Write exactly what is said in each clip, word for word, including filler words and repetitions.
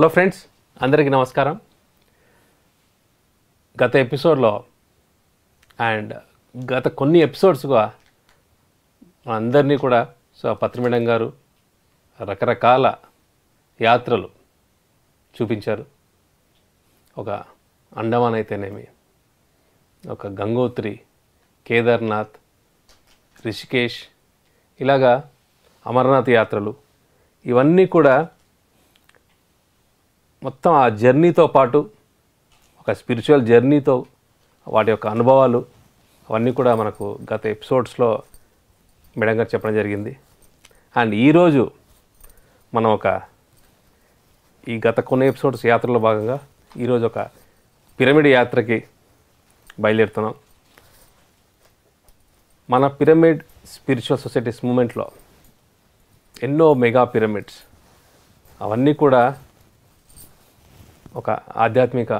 Hello friends అందరికీ నమస్కారం. గత ఎపిసోడ్లో అండ్ గత కొన్ని ఎపిసోడ్స్గా అందరినీ కూడా సో పత్రి మేడం గారు రకరకాల యాత్రలు చూపించారు. ఒక అండమాన్ అయితేనేమి, ఒక గంగోత్రి, కేదార్నాథ్, రిషికేష్, ఇలాగా అమర్నాథ్ యాత్రలు, ఇవన్నీ కూడా మొత్తం ఆ జర్నీతో పాటు ఒక స్పిరిచువల్ జర్నీతో వాటి యొక్క అనుభవాలు అవన్నీ కూడా మనకు గత ఎపిసోడ్స్లో మేడం గారు చెప్పడం జరిగింది. అండ్ ఈరోజు మనం ఒక ఈ గత కొన్ని ఎపిసోడ్స్ యాత్రలో భాగంగా ఈరోజు ఒక పిరమిడ్ యాత్రకి బయలుదేరుతున్నాం. మన పిరమిడ్ స్పిరిచువల్ సొసైటీస్ మూమెంట్లో ఎన్నో మెగా పిరమిడ్స్, అవన్నీ కూడా ఒక ఆధ్యాత్మిక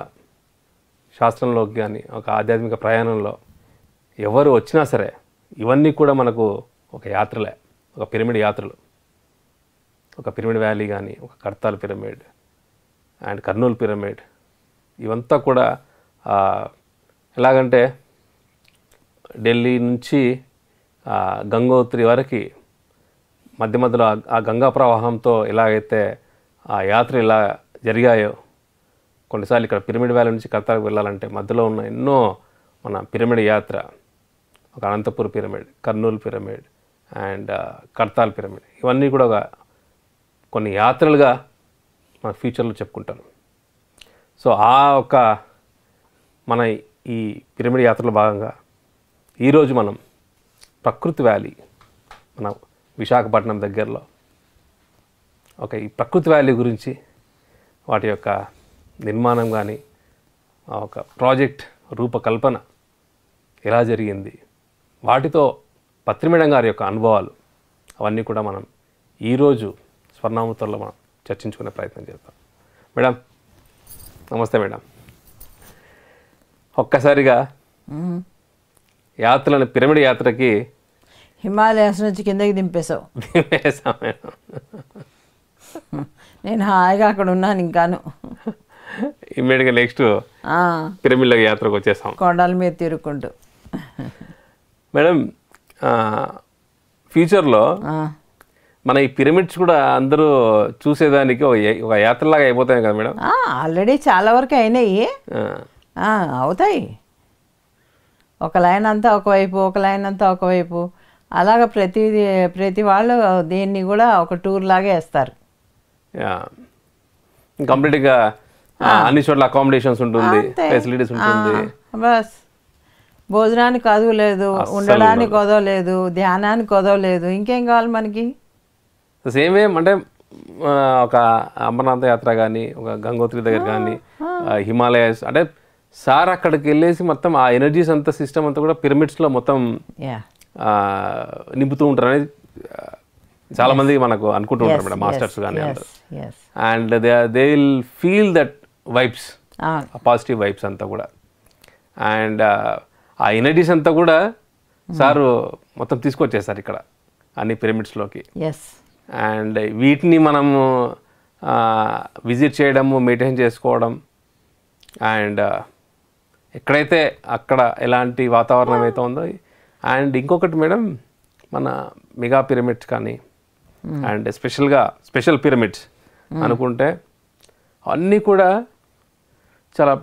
శాస్త్రంలోకి కానీ ఒక ఆధ్యాత్మిక ప్రయాణంలో ఎవరు వచ్చినా సరే ఇవన్నీ కూడా మనకు ఒక యాత్రలే, ఒక పిరమిడ్ యాత్రలు. ఒక పిరమిడ్ వ్యాలీ కానీ, ఒక Kadthal pyramid and Kurnool pyramid, ఇవంతా కూడా ఎలాగంటే ఢిల్లీ నుంచి గంగోత్రి వరకు మధ్య మధ్యలో ఆ గంగా ప్రవాహంతో ఎలాగైతే ఆ యాత్ర ఇలా జరిగాయో, కొన్నిసార్లు ఇక్కడ పిరమిడ్ వ్యాలీ నుంచి కర్తార్కి వెళ్ళాలంటే మధ్యలో ఉన్న ఎన్నో మన పిరమిడ్ యాత్ర, ఒక Anantapur pyramid, Kurnool pyramid and Kadthal pyramid, ఇవన్నీ కూడా ఒక కొన్ని యాత్రలుగా మన ఫ్యూచర్లో చెప్పుకుంటారు. సో ఆ ఒక మన ఈ పిరమిడ్ యాత్రలో భాగంగా ఈరోజు మనం ప్రకృతి వ్యాలీ, మన విశాఖపట్నం దగ్గరలో ఒక ఈ ప్రకృతి వ్యాలీ గురించి, వాటి యొక్క నిర్మాణం కానీ, ఒక ప్రాజెక్ట్ రూపకల్పన ఎలా జరిగింది, వాటితో పత్రిమేడం గారి యొక్క అనుభవాలు, అవన్నీ కూడా మనం ఈరోజు స్వర్ణామృతంలో మనం చర్చించుకునే ప్రయత్నం చేద్దాం. మేడం నమస్తే. మేడం ఒక్కసారిగా యాత్రలను, పిరమిడ్ యాత్రకి హిమాలయాస్ నుంచి కిందకి దింపేశావు. దింపేశాం మేడం, నేను హాయిగా అక్కడ ఉన్నాను. ఇంకాను ఇమ్మీడియట్గా నెక్స్ట్ పిరమిడ్ యాత్రకు వచ్చేసాం, కొండల మీద తిరుగుకుంటూ. మేడం ఫ్యూచర్లో మన ఈ పిరమిడ్స్ కూడా అందరూ చూసేదానికి ఒక యాత్రలాగా అయిపోతాయి కదా మేడం? ఆల్రెడీ చాలా వరకు అయినాయి, అవుతాయి. ఒక లైన్ అంతా ఒకవైపు, ఒక లైన్ అంతా ఒకవైపు, అలాగ ప్రతి ప్రతి వాళ్ళు దీన్ని కూడా ఒక టూర్ లాగే వేస్తారు. కంప్లీట్గా అన్ని చోట్ల అకామిడేషన్స్ ఉంటుంది, ఫెసిలిటీస్ ఉంటుంది. బస్ భోజనానికి కదవ లేదు, ఉండడానికి కదవ లేదు, ధ్యానానికి కదవ లేదు, ఇంకేం కావాలి మనకి? సేమ్ వే అంటే ఒక అమర్నాథ్ యాత్ర కానీ, ఒక గంగోత్రి దగ్గర కానీ, హిమాలయాస్ అంటే సార్ అక్కడికి వెళ్ళేసి మొత్తం ఆ ఎనర్జీస్ అంతా, సిస్టమ్ అంతా కూడా పిరమిడ్స్లో మొత్తం నింపుతూ ఉంటారు అనేది చాలామంది మనకు అనుకుంటూ ఉంటారు మేడం, మాస్టర్స్ కానీ. And they they will feel that vibes, positive vibes అంతా కూడా. అండ్ ఆ ఎనర్జీస్ అంతా కూడా సారు మొత్తం తీసుకొచ్చేసారు ఇక్కడ అన్ని పిరమిడ్స్లోకి. అండ్ వీటిని మనము విజిట్ చేయడము, మెయింటైన్ చేసుకోవడం, అండ్ ఎక్కడైతే అక్కడ ఎలాంటి వాతావరణం అయితే ఉందో. అండ్ ఇంకొకటి మేడం, మన మెగా పిరమిడ్స్ కానీ అండ్ స్పెషల్గా స్పెషల్ పిరమిడ్స్ అనుకుంటే అన్నీ కూడా చాలా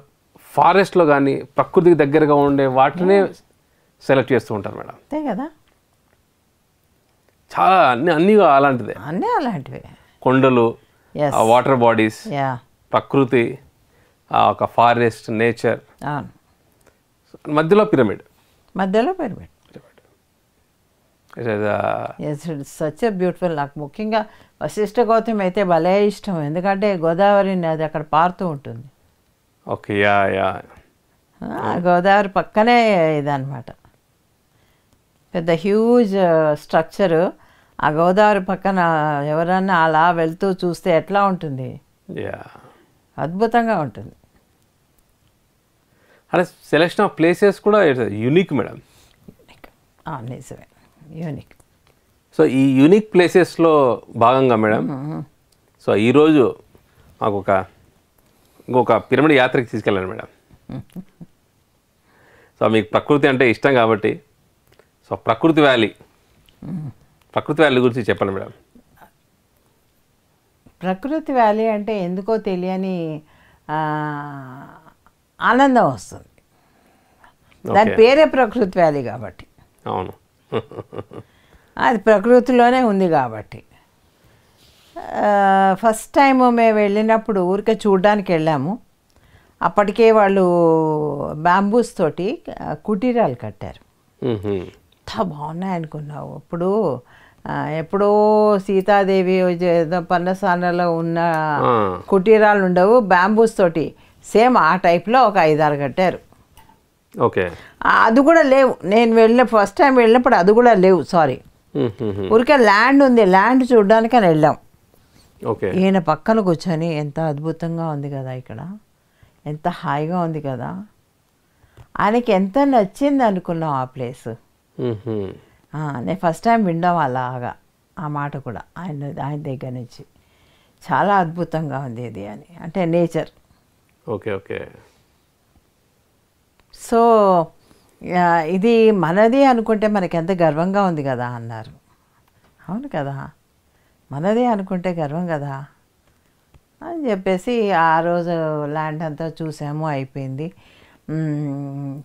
ఫారెస్ట్లో కానీ, ప్రకృతికి దగ్గరగా ఉండే వాటినే సెలెక్ట్ చేస్తూ ఉంటారు మేడం. అంతే కదా, చాలా అన్ని అన్నీ అలాంటిదే, అన్నీ అలాంటివే. కొండలు, వాటర్ బాడీస్, ప్రకృతి, ఒక ఫారెస్ట్, నేచర్, మధ్యలో పిరమిడ్, మధ్యలో పిరమిడ్. Such a beautiful. నాకు ముఖ్యంగా వశిష్ఠ గౌతమి అయితే భలే ఇష్టం, ఎందుకంటే గోదావరి నది అక్కడ పారుతూ ఉంటుంది. ఓకే, యా యా, గోదావరి పక్కనే ఇదన్నమాట, పెద్ద హ్యూజ్ స్ట్రక్చరు. ఆ గోదావరి పక్కన ఎవరన్నా అలా వెళ్తూ చూస్తే ఎట్లా ఉంటుంది, అద్భుతంగా ఉంటుంది. అదే సెలెక్షన్ ఆఫ్ ప్లేసెస్ కూడా యూనిక్ మేడం. నిజమే, యూనిక్. సో ఈ యూనిక్ ప్లేసెస్లో భాగంగా మేడం, సో ఈరోజు इंकोक पिरमिड यात्रకి తీసుకెళ్ళాను మేడం. సో మీకు ప్రకృతి అంటే ఇష్టం కాబట్టి సో ప్రకృతి వ్యాలీ ప్రకృతి వ్యాలీ గురించి చెప్పండి మేడం. ప్రకృతి వ్యాలీ అంటే ఎందుకో తెలియని ఆనందం వస్తుంది, దాని పేరే ప్రకృతి వ్యాలీ కాబట్టి. అవును, అది ప్రకృతిలోనే ఉంది కాబట్టి. ఫస్ట్ టైం మేము వెళ్ళినప్పుడు ఊరికే చూడడానికి వెళ్ళాము. అప్పటికే వాళ్ళు బ్యాంబూస్ తోటి కుటీరాలు కట్టారు, ఎంత బాగున్నాయి అనుకున్నావు. అప్పుడు ఎప్పుడో సీతాదేవి పర్ణశాలలో ఉన్న కుటీరాలు ఉండవు, బ్యాంబూస్ తోటి సేమ్ ఆ టైప్లో ఒక ఐదారు కట్టారు. ఓకే, అది కూడా లేవు నేను వెళ్ళిన ఫస్ట్ టైం వెళ్ళినప్పుడు, అది కూడా లేవు. సారీ, ఊరికే ల్యాండ్ ఉంది, ల్యాండ్ చూడడానికని వెళ్ళాం. ఓకే, ఈయన పక్కన కూర్చొని ఎంత అద్భుతంగా ఉంది కదా, ఇక్కడ ఎంత హాయిగా ఉంది కదా, ఆయనకి ఎంత నచ్చింది అనుకున్నాం ఆ ప్లేస్. నేను ఫస్ట్ టైం విన్నాం అలాగా ఆ మాట కూడా ఆయన ఆయన దగ్గర నుంచి, చాలా అద్భుతంగా ఉంది ఇది అని, అంటే నేచర్. ఓకే ఓకే, సో ఇది మనది అనుకుంటే మనకి ఎంత గర్వంగా ఉంది కదా అన్నారు. అవును కదా, మనది అనుకుంటే గర్వం కదా అని చెప్పేసి ఆ రోజు ల్యాండ్ అంతా చూసాము, అయిపోయింది.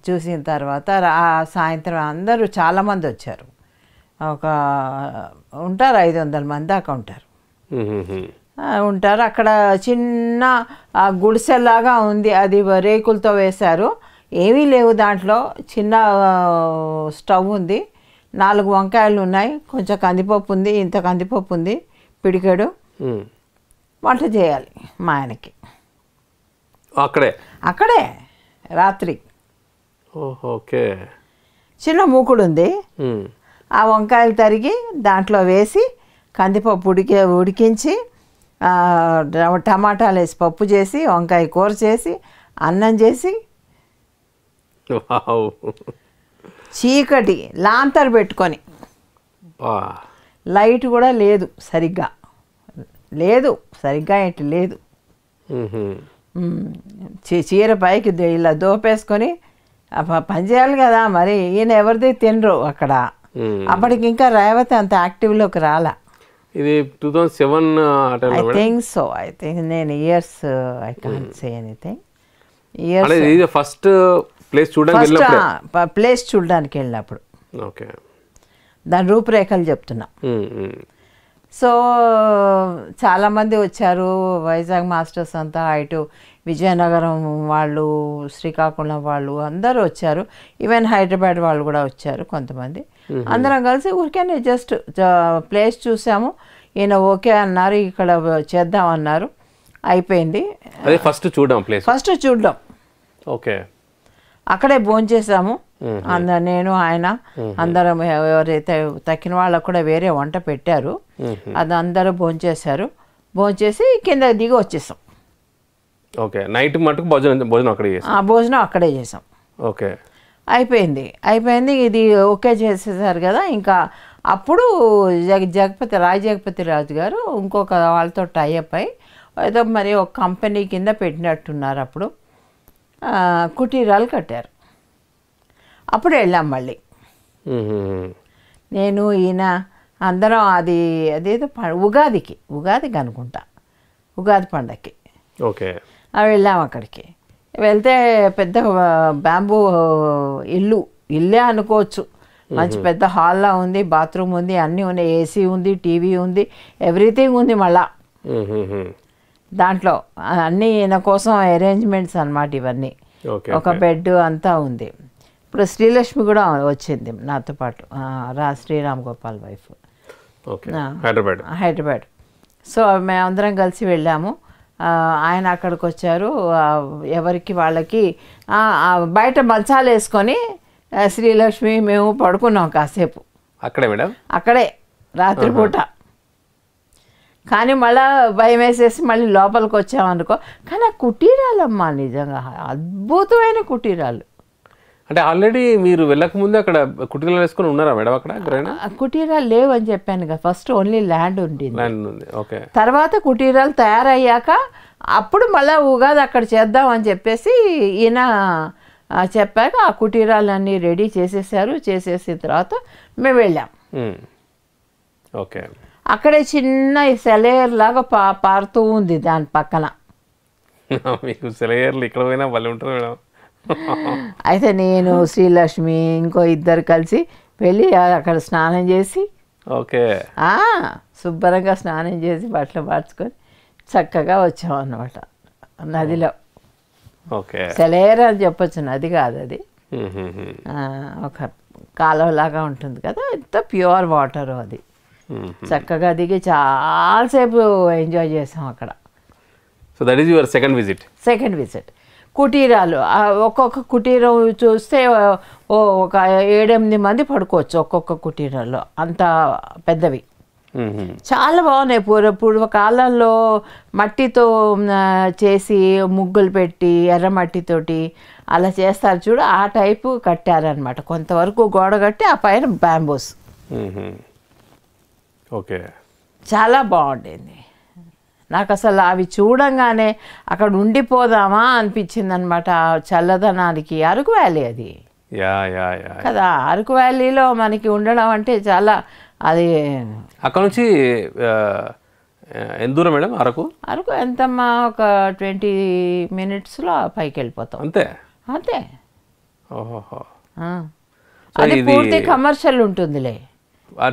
చూసిన తర్వాత ఆ సాయంత్రం అందరూ చాలామంది వచ్చారు, ఒక ఉంటారు ఐదు వందల మంది దాకా ఉంటారు ఉంటారు అక్కడ. చిన్న గుడిసెలాగా ఉంది, అది రేకులతో వేశారు, ఏమీ లేవు దాంట్లో. చిన్న స్టవ్ ఉంది, నాలుగు వంకాయలు ఉన్నాయి, కొంచెం కందిపప్పు ఉంది, ఇంత కందిపప్పు ఉంది పిడికాడు. వంట చేయాలి మా ఆయనకి అక్కడే అక్కడే రాత్రి. ఓకే, చిన్న మూకుడు ఉంది, ఆ వంకాయలు తరిగి దాంట్లో వేసి కందిపప్పు ఉడికి ఉడికించి టమాటాలు వేసి పప్పు చేసి వంకాయ కూర చేసి అన్నం చేసి, చీకటి లాంతర్ పెట్టుకొని, లైట్ కూడా లేదు సరిగ్గా, లేదు సరిగ్గా ఏంటి లేదు, చీర పైకి ఇలా దోపేసుకొని పని చేయాలి కదా మరి. ఈయన ఎవరిది తినరు అక్కడ, అప్పటికి ఇంకా రేవతి అంత యాక్టివ్లోకి రాలా. ఇది two thousand seven I think so, I think నేను years I can't say anything. Years first place చూడడానికి ప్లేస్ చూడడానికి వెళ్ళినప్పుడు దాని రూపురేఖలు చెప్తున్నా. సో చాలామంది వచ్చారు, వైజాగ్ మాస్టర్స్ అంతా, ఇటు విజయనగరం వాళ్ళు, శ్రీకాకుళం వాళ్ళు అందరూ వచ్చారు, ఈవెన్ హైదరాబాద్ వాళ్ళు కూడా వచ్చారు కొంతమంది. అందరం కలిసి ఊరికే జస్ట్ ప్లేస్ చూసాము. ఈయన ఓకే అన్నారు, ఇక్కడ చేద్దాం అన్నారు, అయిపోయింది. ఫస్ట్ చూడడం ప్లేస్ ఫస్ట్ చూడడం ఓకే, అక్కడే భోంచేసాము అంద నేను ఆయన అందరం. ఎవరైతే తక్కిన వాళ్ళకు కూడా వేరే వంట పెట్టారు, అది అందరూ భోంచేశారు. భోంచేసి కింద దిగి వచ్చేసాం. ఓకే, నైట్ మటుకు భోజనం భోజనం అక్కడే చేసాం భోజనం అక్కడే చేసాం. ఓకే, అయిపోయింది అయిపోయింది ఇది ఓకే చేసేసారు కదా. ఇంకా అప్పుడు జగ జగపతి రాయ్ జగపతి రాజు గారు ఇంకొక వాళ్ళతో టైఅప్ అయి ఏదో మరి ఒక కంపెనీ కింద పెట్టినట్టున్నారు. అప్పుడు కుటీరాలు కట్టారు, అప్పుడు వెళ్ళాం మళ్ళీ నేను ఈయన అందరం. అది అదేదో ఉగాదికి ఉగాదికి అనుకుంటా, ఉగాది పండగకి ఓకే వెళ్ళాం. అక్కడికి వెళ్తే పెద్ద బ్యాంబూ ఇల్లు, ఇల్లే అనుకోవచ్చు, మంచి పెద్ద హాల్లో ఉంది, బాత్రూమ్ ఉంది, అన్నీ ఉన్నాయి, ఏసీ ఉంది, టీవీ ఉంది, ఎవ్రీథింగ్ ఉంది. మళ్ళా దాంట్లో అన్నీ ఈయన కోసం అరేంజ్మెంట్స్ అన్నమాట ఇవన్నీ. ఒక బెడ్ అంతా ఉంది. ఇప్పుడు శ్రీలక్ష్మి కూడా వచ్చింది నాతో పాటు, రా శ్రీరామ్ గోపాల్ వైఫ్, హైదరాబాద్ హైదరాబాద్ సో మేమందరం కలిసి వెళ్ళాము. ఆయన అక్కడికి వచ్చారు, ఎవరికి వాళ్ళకి బయట మంచాలు వేసుకొని శ్రీలక్ష్మి మేము పడుకున్నాం కాసేపు అక్కడే మేడం, అక్కడే రాత్రిపూట. కానీ మళ్ళీ భయం వేసేసి మళ్ళీ లోపలికి వచ్చామనుకో. కానీ ఆ కుటీరాలమ్మా నిజంగా అద్భుతమైన కుటీరాలు. అంటే ఆల్రెడీ మీరు వెళ్ళకముందే అక్కడ కుటీరాలు వేసుకుని ఉన్నారా మేడం? అక్కడ కుటీరాలు లేవు అని చెప్పాను కదా, ఫస్ట్ ఓన్లీ ల్యాండ్ ఉండింది. తర్వాత కుటీరాలు తయారయ్యాక అప్పుడు మళ్ళా ఉగాది అక్కడ చేద్దాం అని చెప్పేసి ఈయన చెప్పాక ఆ కుటీరాలన్నీ రెడీ చేసేసారు. చేసేసిన తర్వాత మేము వెళ్ళాం. ఓకే. అక్కడే చిన్న సెలయర్ లాగా పా పారుతూ ఉంది దాని పక్కన. మీకు సెలయర్లు ఇక్కడ పోయినా వాళ్ళు ఉంటారు మేడం. అయితే నేను శ్రీలక్ష్మి ఇంకో ఇద్దరు కలిసి వెళ్ళి అక్కడ స్నానం చేసి ఓకే శుభ్రంగా స్నానం చేసి బట్టలు మార్చుకొని చక్కగా వచ్చాం అన్నమాట నదిలో. ఓకే. సెలయర్ అని చెప్పొచ్చు, నది కాదు అది, ఒక కాలువలాగా ఉంటుంది కదా, ఎంత ప్యూర్ వాటర్ అది. చక్కగా దిగి చాలాసేపు ఎంజాయ్ చేసాం అక్కడ. So that is your second visit. Second visit కుటీరాలు ఒక్కొక్క కుటీరం చూస్తే ఓ ఒక ఏడెనిమిది మంది పడుకోవచ్చు ఒక్కొక్క కుటీరాల్లో, అంత పెద్దవి. చాలా బాగున్నాయి. పూర్వ పూర్వకాలంలో మట్టితో చేసి ముగ్గులు పెట్టి ఎర్ర మట్టితోటి అలా చేస్తారు చూడు, ఆ టైపు కట్టారనమాట. కొంతవరకు గోడ కట్టి ఆ పైన బ్యాంబూస్. ఓకే. చాలా బాగుండేది. నాకు అసలు అవి చూడంగానే అక్కడ ఉండిపోదామా అనిపించింది అనమాట, చల్లదనానికి. అరకు వ్యాలీ అది కదా, అరకు వ్యాలీలో మనకి ఉండడం అంటే చాలా అది. అక్కడ నుంచి ఎంత దూరం మేడం అరకు? అరకు ఎంతమ్మా, ఒక ట్వంటీ మినిట్స్లో పైకి వెళ్ళిపోతాం. అంతే అంతే. ఓహో. అది పూర్తి కమర్షియల్ ఉంటుందిలే,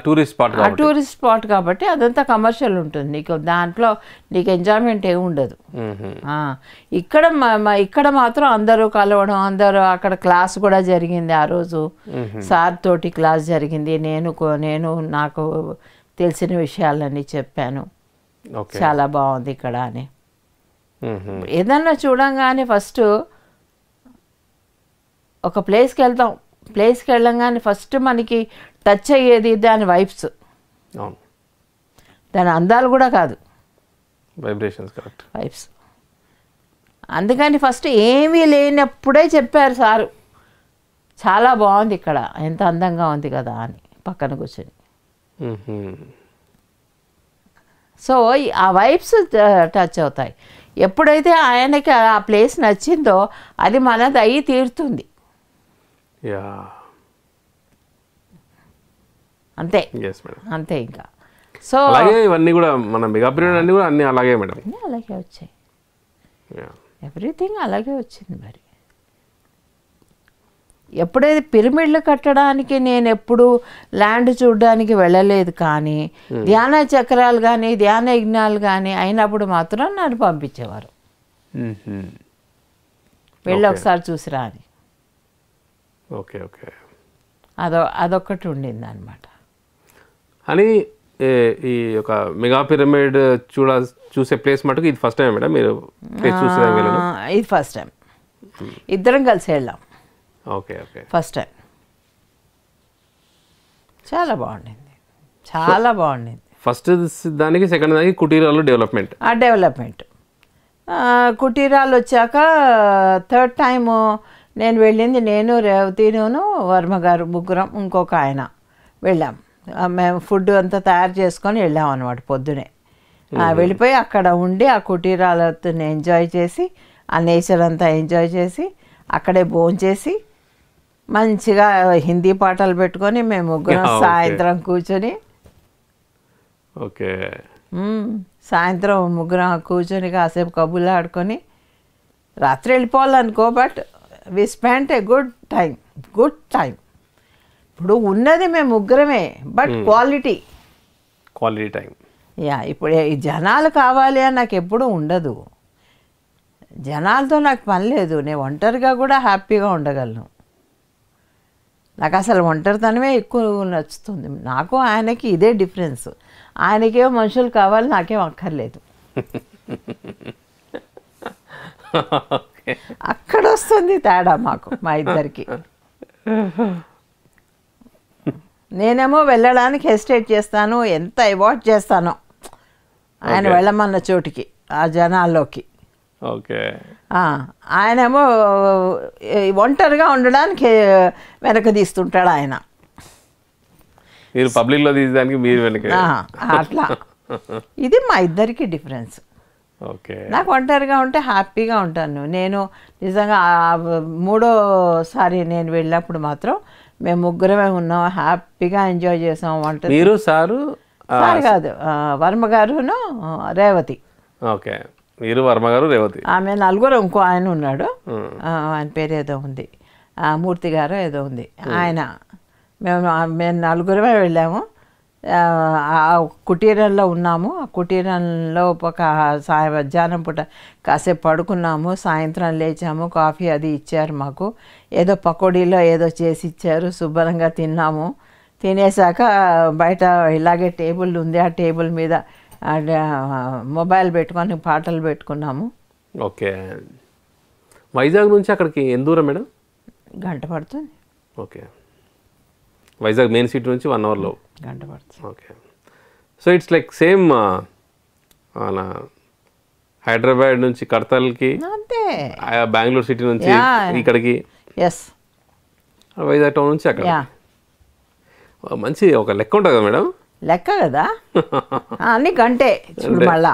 టూరిస్ట్ స్పాట్. ఆ టూరిస్ట్ స్పాట్ కాబట్టి అదంతా కమర్షియల్ ఉంటుంది, నీకు దాంట్లో నీకు ఎంజాయ్మెంట్ ఏమి ఉండదు. ఇక్కడ ఇక్కడ మాత్రం అందరూ కలవడం, అందరూ అక్కడ క్లాస్ కూడా జరిగింది ఆ రోజు. సార్ తోటి క్లాస్ జరిగింది. నేను నేను నాకు తెలిసిన విషయాలన్నీ చెప్పాను. చాలా బాగుంది ఇక్కడ అని. ఏదన్నా చూడంగానే ఫస్ట్ ఒక ప్లేస్కి వెళ్తాం, ప్లేస్కి వెళ్ళంగానే ఫస్ట్ మనకి టచ్ అయ్యేది దాని వైబ్స్, దాని అందాలు కూడా కాదు, వైబ్రేషన్స్. Correct, vibes. అందుకని ఫస్ట్ ఏమీ లేనప్పుడే చెప్పారు సారు చాలా బాగుంది ఇక్కడ, ఎంత అందంగా ఉంది కదా అని పక్కన కూర్చొని. సో ఆ వైబ్స్ టచ్ అవుతాయి. ఎప్పుడైతే ఆయనకి ఆ ప్లేస్ నచ్చిందో అది మనది అయ్యి తీరుతుంది. యా అంతే అంతే. ఇంకా సో అలాగే ఇవన్నీ కూడా మన మెగా పీరియడ్ అన్నీ కూడా అన్నీ అలాగే మేడం, అన్నీ అలాగే వచ్చాయి. ఎవ్రీథింగ్ అలాగే వచ్చింది. మరి ఎప్పుడైతే పిరమిడ్లు కట్టడానికి నేను ఎప్పుడు ల్యాండ్ చూడడానికి వెళ్ళలేదు, కానీ ధ్యాన చక్రాలు కానీ ధ్యాన యజ్ఞాలు కానీ అయినప్పుడు మాత్రం నన్ను పంపించేవారు, వెళ్ళి ఒకసారి చూసిరా అని. Okay okay. అదో అదొక్కటి ఉండింది అనమాట. అని ఈ యొక్క మెగా పిరమిడ్ చూడ చూసే ప్లేస్ మటుకు ఇది ఫస్ట్ టైం మేడం మీరు చూసేదాం? ఇది ఫస్ట్ టైం ఇద్దరం కలిసి వెళ్ళాం. Okay okay. ఫస్ట్ టైం చాలా బాగుండింది, చాలా బాగుండింది. ఫస్ట్ దానికి సెకండ్ దానికి కుటీరాలు డెవలప్మెంట్, ఆ డెవలప్మెంట్ కుటీరాలు వచ్చాక థర్డ్ టైము నేను వెళ్ళింది, నేను రేవతిను వర్మ గారు ముగ్గురం ఇంకొక ఆయన వెళ్ళాం. మేము ఫుడ్ అంతా తయారు చేసుకొని వెళ్ళాం అనమాట. పొద్దునే వెళ్ళిపోయి అక్కడ ఉండి ఆ కుటీరాలతో ఎంజాయ్ చేసి ఆ నేచర్ అంతా ఎంజాయ్ చేసి అక్కడే భోంచేసి మంచిగా హిందీ పాటలు పెట్టుకొని మేము ముగ్గురం సాయంత్రం కూర్చొని. ఓకే. సాయంత్రం ముగ్గురం కూర్చొని కాసేపు కబుర్లు ఆడుకొని రాత్రి వెళ్ళిపోవాలనుకో, but we spent a good time good time ఇప్పుడు ఉన్నది మేము ముగ్గురమే, but quality quality time. Yeah ఇప్పుడు ఈ జనాలు కావాలి అని నాకు ఎప్పుడూ ఉండదు, జనాలతో నాకు పని లేదు. నేను ఒంటరిగా కూడా హ్యాపీగా ఉండగలను. నాకు అసలు ఒంటరితనమే ఎక్కువ నచ్చుతుంది. నాకు ఆయనకి ఇదే డిఫరెన్స్. ఆయనకేమో మనుషులు కావాలి, నాకేం అక్కర్లేదు. అక్కడ వస్తుంది తేడా మాకు, మా ఇద్దరికి. నేనేమో వెళ్ళడానికి హెసిటేట్ చేస్తాను, ఎంత అవాయిడ్ చేస్తానో ఆయన వెళ్ళమన్న చోటికి, ఆ జనాల్లోకి. ఓకే. ఆయనేమో ఒంటరిగా ఉండడానికి వెనక తీస్తుంటాడు ఆయన. పబ్లిక్లో తీసేదానికి మీరు వెనక, అట్లా. ఇది మా ఇద్దరికి డిఫరెన్స్. నాకు ఒంటరిగా ఉంటే హ్యాపీగా ఉంటాను నేను నిజంగా మూడోసారి నేను వెళ్ళినప్పుడు మాత్రం మేము ముగ్గురమే ఉన్నాం హ్యాపీగా ఎంజాయ్ చేసాం వంట మీరు సారు సార్ కాదు వర్మ గారును రేవతి ఓకే మీరు వర్మ గారు రేవతి ఆమె నలుగురు ఇంకో ఆయన ఉన్నాడు ఆయన పేరు ఏదో ఉంది ఆ మూర్తి గారు ఏదో ఉంది ఆయన మేము మేము నలుగురమే వెళ్ళాము కుటీరంలో ఉన్నాము ఆ కుటీరంలో ఒక సాయం మధ్యాహ్నం పూట కాసేపు పడుకున్నాము సాయంత్రం లేచాము కాఫీ అది ఇచ్చారు మాకు ఏదో పకోడీలో ఏదో చేసి ఇచ్చారు శుభ్రంగా తిన్నాము తినేసాక బయట ఇలాగే టేబుల్ ఉంది ఆ టేబుల్ మీద మొబైల్ పెట్టుకొని పాటలు పెట్టుకున్నాము ఓకే వైజాగ్ నుంచి అక్కడికి ఎంత దూరం మేడం గంట పడుతుంది ఓకే వైజాగ్ మెయిన్ సిటీ నుంచి వన్ అవర్లో గంట పడుతుంది okay so it's like same Hyderabad నుంచి కడతాల్కి అంతే బెంగళూరు సిటీ నుంచి ఇక్కడికి ఎస్ వైజాగ్ టౌన్ నుంచి అక్కడ మంచి ఒక లెక్క ఉంటుంది కదా మేడం లెక్క కదా అన్నీ గంటే చూడు మళ్ళా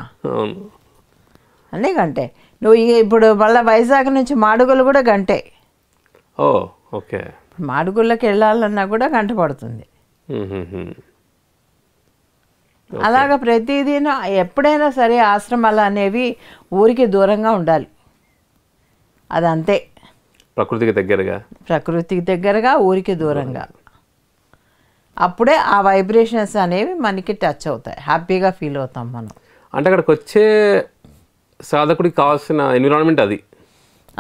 అన్నీ గంటే నువ్వు ఇప్పుడు మళ్ళీ వైజాగ్ నుంచి మాడుగులు కూడా గంటే ఓ ఓకే మాడుగుళ్ళకి వెళ్ళాలన్నా కూడా గంట పడుతుంది అలాగ ప్రతిదీ ఎప్పుడైనా సరే ఆశ్రమాలు అనేవి ఊరికి దూరంగా ఉండాలి అది అంతే ప్రకృతికి దగ్గరగా ప్రకృతికి దగ్గరగా ఊరికి దూరంగా అప్పుడే ఆ వైబ్రేషన్స్ అనేవి మనకి టచ్ అవుతాయి హ్యాపీగా ఫీల్ అవుతాం మనం అంటే అక్కడికి వచ్చే సాధకుడికి కావాల్సిన ఎన్విరాన్మెంట్ అది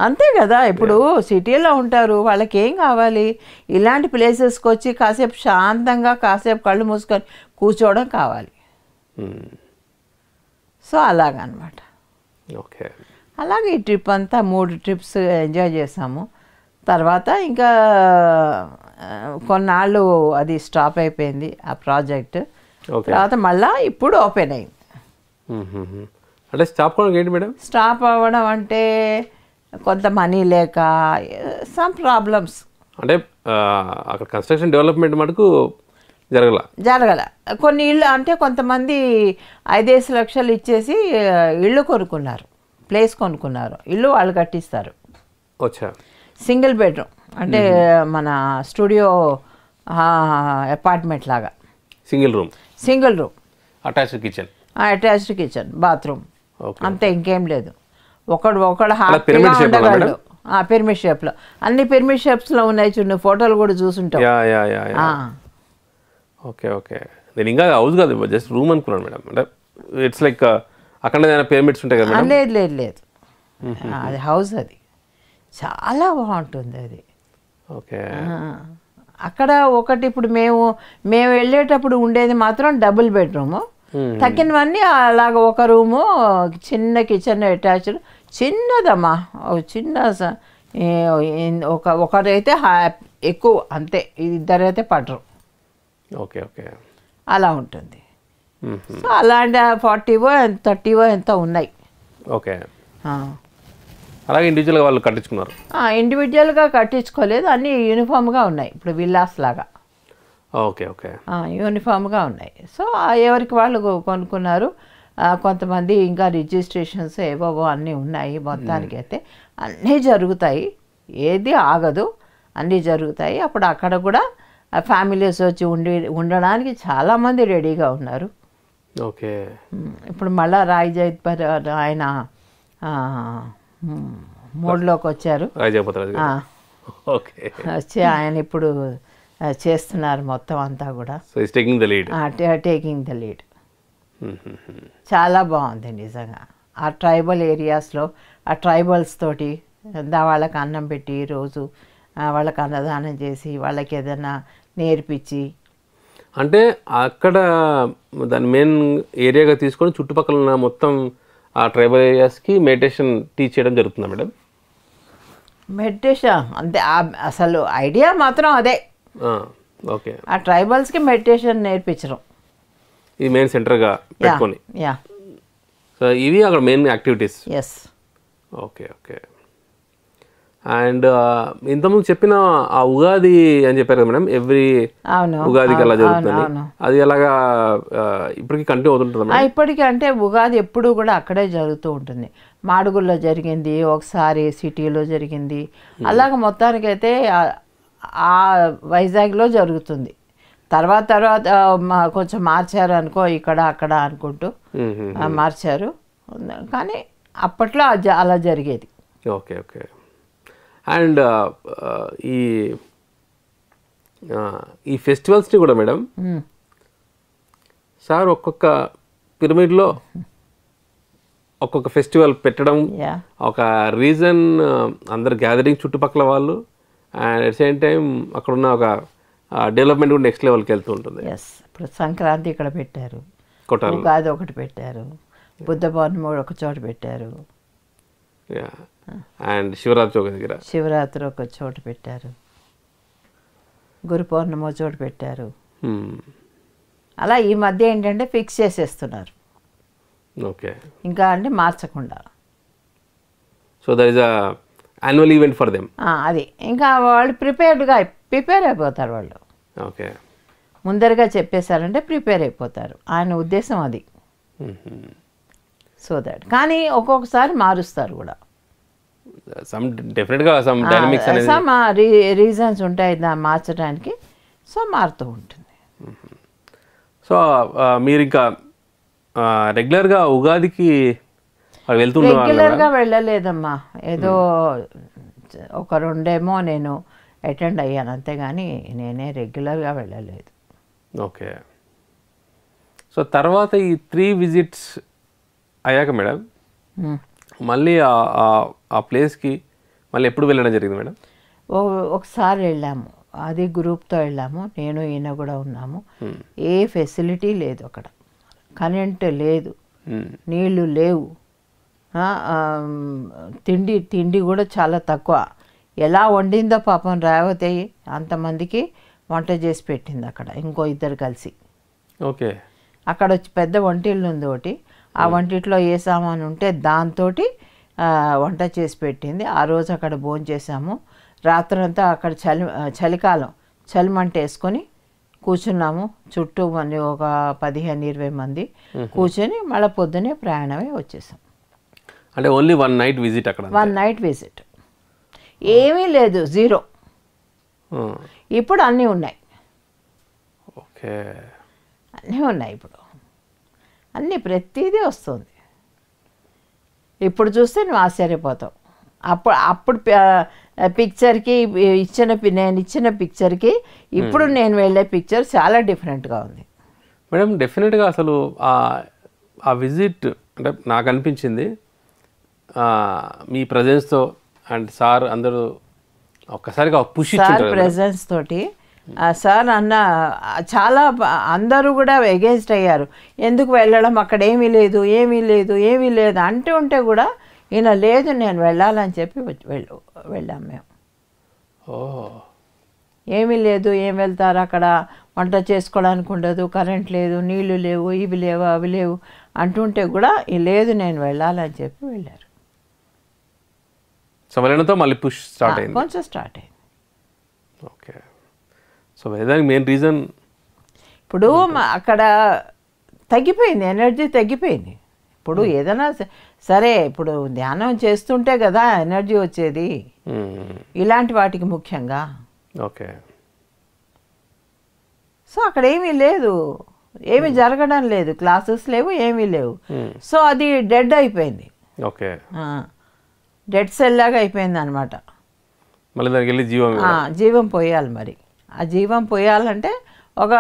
అంతే కదా ఇప్పుడు సిటీలో ఉంటారు వాళ్ళకి ఏం కావాలి ఇలాంటి ప్లేసెస్కి వచ్చి కాసేపు శాంతంగా కాసేపు కళ్ళు మూసుకొని కూర్చోవడం కావాలి సో అలాగనమాట ఓకే అలాగే ఈ ట్రిప్ అంతా మూడు ట్రిప్స్ ఎంజాయ్ చేసాము తర్వాత ఇంకా కొన్నాళ్ళు అది స్టాప్ అయిపోయింది ఆ ప్రాజెక్ట్ తర్వాత మళ్ళీ ఇప్పుడు ఓపెన్ అయింది అంటే స్టాప్ ఏంటి మేడం స్టాప్ అవ్వడం అంటే కొంత మనీ లేక సమ్ ప్రాబ్లమ్స్ అంటే అక్కడ కన్స్ట్రక్షన్ డెవలప్మెంట్ మటుకు జరగల జరగల కొన్ని ఇళ్ళు అంటే కొంతమంది ఐదేసి లక్షలు ఇచ్చేసి ఇళ్ళు కొనుక్కున్నారు ప్లేస్ కొనుక్కున్నారు ఇల్లు వాళ్ళు కట్టిస్తారు సింగిల్ బెడ్రూమ్ అంటే మన స్టూడియో అపార్ట్మెంట్ లాగా single room single room attached kitchen attached kitchen bathroom అంతే ఇంకేం లేదు ఒకడు ఒకడు పిరమిడ్ షేప్లో ఆ పిరమిడ్ షేప్లో అన్ని పిరమిడ్ షేప్స్లో ఉన్నాయి చూడండి ఫోటోలు కూడా చూసుంటాం ఓకే ఓకే నేను ఇంకా హౌస్ కాదు జస్ట్ రూమ్ అనుకున్నాను మేడం అంటే ఇట్స్ లైక్ అక్కడ పిరమిడ్స్ ఉంటాయి కదా లేదు లేదు లేదు అది హౌస్ అది చాలా బాగుంటుంది అది ఓకే అక్కడ ఒకటి ఇప్పుడు మేము మేము వెళ్ళేటప్పుడు ఉండేది మాత్రం డబుల్ బెడ్రూము తక్కినవన్నీ అలాగ ఒక రూము చిన్న కిచెన్ అటాచ్డ్ చిన్నదమ్మా చిన్న ఒక ఒకరైతే ఎక్కువ అంతే ఇద్దరైతే పడరు ఓకే ఓకే అలా ఉంటుంది సో అలాంటి ఫార్టీవో థర్టీవో ఎంత ఉన్నాయి ఓకే అలాగే ఇండివిజువల్గా వాళ్ళు కట్టించుకున్నారు ఇండివిజువల్గా కట్టించుకోలేదు అన్నీ యూనిఫామ్గా ఉన్నాయి ఇప్పుడు విల్లాస్ లాగా ఓకే ఓకే యూనిఫామ్గా ఉన్నాయి సో ఎవరికి వాళ్ళు కొనుక్కున్నారు కొంతమంది ఇంకా రిజిస్ట్రేషన్స్ ఏవో అన్నీ ఉన్నాయి మొత్తానికి అయితే అన్నీ జరుగుతాయి ఏది ఆగదు అన్నీ జరుగుతాయి అప్పుడు అక్కడ కూడా ఫ్యామిలీస్ వచ్చి ఉండి ఉండడానికి చాలామంది రెడీగా ఉన్నారు ఓకే ఇప్పుడు మళ్ళీ రాయ్ జైత్పర్ ఆయన మోడ్లోకి వచ్చారు వచ్చి ఆయన ఇప్పుడు చేస్తున్నారు మొత్తం అంతా కూడా టేకింగ్ ద లీడ్ చాలా బాగుంది నిజంగా ఆ ట్రైబల్ ఏరియాస్లో ఆ ట్రైబల్స్ తోటి వాళ్ళకి అన్నం పెట్టి రోజు వాళ్ళకి అన్నదానం చేసి వాళ్ళకి ఏదైనా నేర్పించి అంటే అక్కడ దాని మెయిన్ ఏరియాగా తీసుకొని చుట్టుపక్కల ఉన్న మొత్తం ఆ ట్రైబల్ ఏరియాస్కి మెడిటేషన్ టీచ్ చేయడం జరుగుతుందా మేడం మెడిటేషన్ అంతే అసలు ఐడియా మాత్రం అదే ఓకే ఆ ట్రైబల్స్కి మెడిటేషన్ నేర్పించడం ఇది మెయిన్ సెంటర్గా పెట్టుకొని యా సో ఇవి అక్కడ main activities yes okay okay and ఇంతకుముందు చెప్పిన ఆ ఉగాది అని చెప్పారు కదా మేడం, ఎవ్రీ ఉగాదికి అలా జరుగుతుంది, అది ఎలాగా ఇప్పటికీ కంటిన్యూ అవుతుంటుందా మేడం? ఇప్పటికీ అంటే ఉగాది ఎప్పుడూ కూడా అక్కడే జరుగుతూ ఉంటుంది. మాడుగుల్లో జరిగింది ఒకసారి, సిటీలో జరిగింది, అలాగ మొత్తానికైతే ఆ వైజాగ్లో జరుగుతుంది. తర్వాత తర్వాత కొంచెం మార్చారు అనుకో, ఇక్కడ అక్కడ అనుకుంటూ మార్చారు, కానీ అప్పట్లో అలా జరిగేది. Okay okay. అండ్ ఈ ఈ ఫెస్టివల్స్ని కూడా మేడం సార్ ఒక్కొక్క పిరమిడ్లో ఒక్కొక్క ఫెస్టివల్ పెట్టడం ఒక రీజన్, అందరు గ్యాదరింగ్ చుట్టుపక్కల వాళ్ళు, అండ్ అట్ సేమ్ టైం అక్కడున్న ఒక డెవలప్మెంట్ కూడా నెక్స్ట్ లెవెల్కి వెళ్తూ ఉంటుంది. ఎస్, ఇప్పుడు సంక్రాంతి ఇక్కడ పెట్టారు, ఉగాది ఒకటి పెట్టారు, బుద్ధ పౌర్ణమి ఒక చోట పెట్టారు, అండ్ శివరాత్రి ఒక దగ్గర, శివరాత్రి ఒక చోట పెట్టారు, గురు పౌర్ణమి ఒక చోట పెట్టారు. అలా ఈ మధ్య ఏంటంటే ఫిక్స్ చేసేస్తున్నారు. ఓకే, ఇంకా అంటే మార్చకుండా. So that is annual event for them. అది ఇంకా వాళ్ళు ప్రిపేర్డ్గా ప్రిపేర్ అయిపోతారు వాళ్ళు. ఓకే, ముందరగా చెప్పేశారంటే ప్రిపేర్ అయిపోతారు, ఆయన ఉద్దేశం అది. సో దట్, కానీ ఒక్కొక్కసారి మారుస్తారు కూడా, సమ్ డిఫరెంట్ గా సమ్ డైనమిక్స్ అనేది సమ్ రీజన్స్ ఉంటాయి మార్చడానికి, సో మారుతూ ఉంటుంది. సో మీరు ఇంకా రెగ్యులర్ గా ఉగాదికి వెళ్తున్నారు? రెగ్యులర్ గా వెళ్ళలేదమ్మా, ఏదో ఒక రెండేమో నేను అటెండ్ అయ్యాను అంతేగాని నేనే రెగ్యులర్గా వెళ్ళలేదు. ఓకే. సో తర్వాత ఈ త్రీ విజిట్స్ అయ్యాక మేడం మళ్ళీ ఆ ప్లేస్కి మళ్ళీ ఎప్పుడు వెళ్ళడం జరిగింది మేడం? ఒకసారి వెళ్ళాము, అది గ్రూప్తో వెళ్ళాము, నేను ఈయన కూడా ఉన్నాము. ఏ ఫెసిలిటీ లేదు అక్కడ, కరెంట్ లేదు, నీళ్ళు లేవు, తిండి తిండి కూడా చాలా తక్కువ. ఎలా వండిందో పాపం రావతే అంతమందికి వంట చేసి పెట్టింది అక్కడ ఇంకో ఇద్దరు కలిసి. ఓకే. అక్కడ వచ్చి పెద్ద వంటిల్లు ఉంది ఒకటి, ఆ వంటిట్లో ఏ సామాను ఉంటే దాంతో వంట చేసి పెట్టింది. ఆ రోజు అక్కడ భోంచేసాము, రాత్రంతా అక్కడ చలి చలికాలం చలిమంట వేసుకొని కూర్చున్నాము చుట్టూ మంది, ఒక పదిహేను ఇరవై మంది కూర్చొని మళ్ళీ పొద్దునే ప్రయాణమే వచ్చేసాం. అంటే ఓన్లీ వన్ నైట్ విజిట్ అక్కడ, వన్ నైట్ విజిట్, ఏమీ లేదు, జీరో. ఇప్పుడు అన్నీ ఉన్నాయి. ఓకే, అన్నీ ఉన్నాయి ఇప్పుడు, అన్నీ ప్రతిదీ వస్తుంది. ఇప్పుడు చూస్తే నువ్వు ఆశ్చర్యపోతావు. అప్పుడు అప్పుడు పిక్చర్కి ఇచ్చిన నేను ఇచ్చిన పిక్చర్కి ఇప్పుడు నేను వెళ్ళే పిక్చర్ చాలా డిఫరెంట్గా ఉంది మేడం. డెఫినెట్గా అసలు ఆ విజిట్ అంటే నాకు అనిపించింది మీ ప్రజెన్స్తో, అండ్ సార్ అందరూ ఒక్కసారిగా పుష్ ఇచ్చారు ప్రెజెన్స్ తోటి. సార్ అన్న చాలా అందరూ కూడా అగెయిన్స్ట్ అయ్యారు, ఎందుకు వెళ్ళడం, అక్కడ ఏమీ లేదు ఏమీ లేదు ఏమీ లేదు అంటూ ఉంటే కూడా ఈయన లేదు నేను వెళ్ళాలని చెప్పి వెళ్ళాం మేము. ఓ, ఏమీ లేదు, ఏం వెళ్తారు అక్కడ, వంట చేసుకోవడానికి ఉండదు, కరెంట్ లేదు, నీళ్లు లేవు, ఇవి లేవు అవి లేవు అంటుంటే కూడా లేదు నేను వెళ్ళాలని చెప్పి వెళ్ళారు. సో వెళ్ళడంతో మళ్ళీ పుష్ స్టార్ట్ అయింది, కొంచెం స్టార్ట్ అయింది. ఓకే. సో వెళ్ళడానికి మెయిన్ రీజన్ ఇప్పుడు అక్కడ తగ్గిపోయింది, ఎనర్జీ తగ్గిపోయింది. ఇప్పుడు ఏదైనా సరే ఇప్పుడు ధ్యానం చేస్తుంటే కదా ఎనర్జీ వచ్చేది, ఇలాంటి వాటికి ముఖ్యంగా. ఓకే. సో అక్కడ ఏమీ లేదు, ఏమీ జరగడం లేదు, క్లాసెస్ లేవు, ఏమీ లేవు. సో అది డెడ్ అయిపోయింది. ఓకే, డెడ్ సెల్ లాగా అయిపోయింది అనమాట. మళ్ళీ దానికి వెళ్ళి జీవం జీవం పోయాలి. మరి ఆ జీవం పోయాలంటే ఒక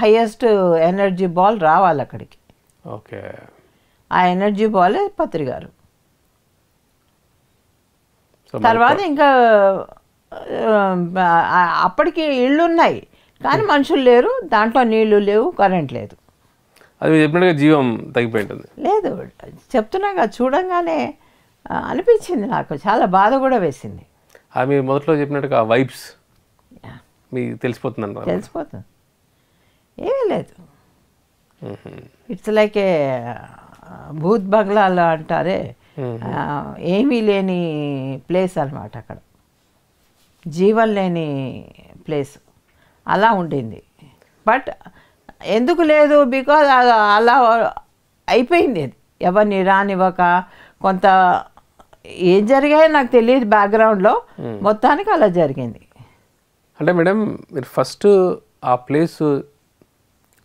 హైయెస్ట్ ఎనర్జీ బాల్ రావాలి అక్కడికి. ఓకే, ఆ ఎనర్జీ బాలే పత్రి గారు. తర్వాత ఇంకా అప్పటికి ఇళ్ళు ఉన్నాయి కానీ మనుషులు లేరు, దాంట్లో నీళ్లు లేవు, కరెంట్ లేదు, అది చెప్పినట్టుగా జీవం తగ్గిపోయింటుంది. లేదు చెప్తున్నాగా చూడంగానే అనిపించింది నాకు, చాలా బాధ కూడా వేసింది. అది మొదట్లో చెప్పినట్టుగా వైబ్స్ మీకు తెలిసిపోతుంది, తెలిసిపోతుంది, ఏమీ లేదు. ఇట్స్ లైక్ ఏ భూత్ బంగ్లాలో అంటారే, ఏమీ లేని ప్లేస్ అన్నమాట. అక్కడ జీవన్ లేని ప్లేస్ అలా ఉండింది. బట్ ఎందుకు లేదు, బికాజ్ అలా అయిపోయింది. ఎవరిని రానివ్వక కొంత ఏం జరిగాయో నాకు తెలియదు బ్యాక్గ్రౌండ్లో, మొత్తానికి అలా జరిగింది. అంటే మేడం మీరు ఫస్ట్ ఆ ప్లేస్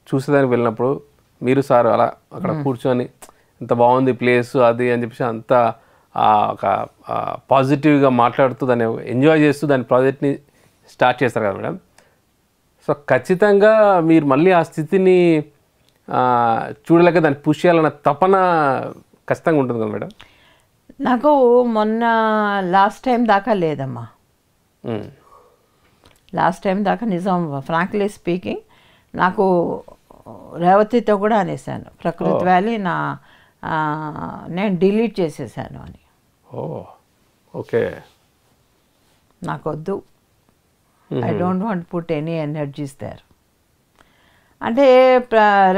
చూసేదానికి వెళ్ళినప్పుడు మీరు సార్ అలా అక్కడ కూర్చొని ఎంత బాగుంది ప్లేస్ అది అని చెప్పేసి అంత ఒక పాజిటివ్గా మాట్లాడుతూ దాన్ని ఎంజాయ్ చేస్తూ దాని ప్రాజెక్ట్ని స్టార్ట్ చేస్తారు కదా మేడం. సో ఖచ్చితంగా మీరు మళ్ళీ ఆ స్థితిని చూడలేక దాన్ని పుష్ చేయాలన్న తపన ఖచ్చితంగా ఉంటుంది కదా మేడం. నాకు మొన్న లాస్ట్ టైం దాకా లేదమ్మా, లాస్ట్ టైం దాకా నిజం ఫ్రాంక్లీ స్పీకింగ్ నాకు రేవతితో కూడా అనేసాను, ప్రకృతి వ్యాలీ నా నేను డిలీట్ చేసేసాను అని. ఓకే, నాకొద్దు, I don't want put any energies there. అంటే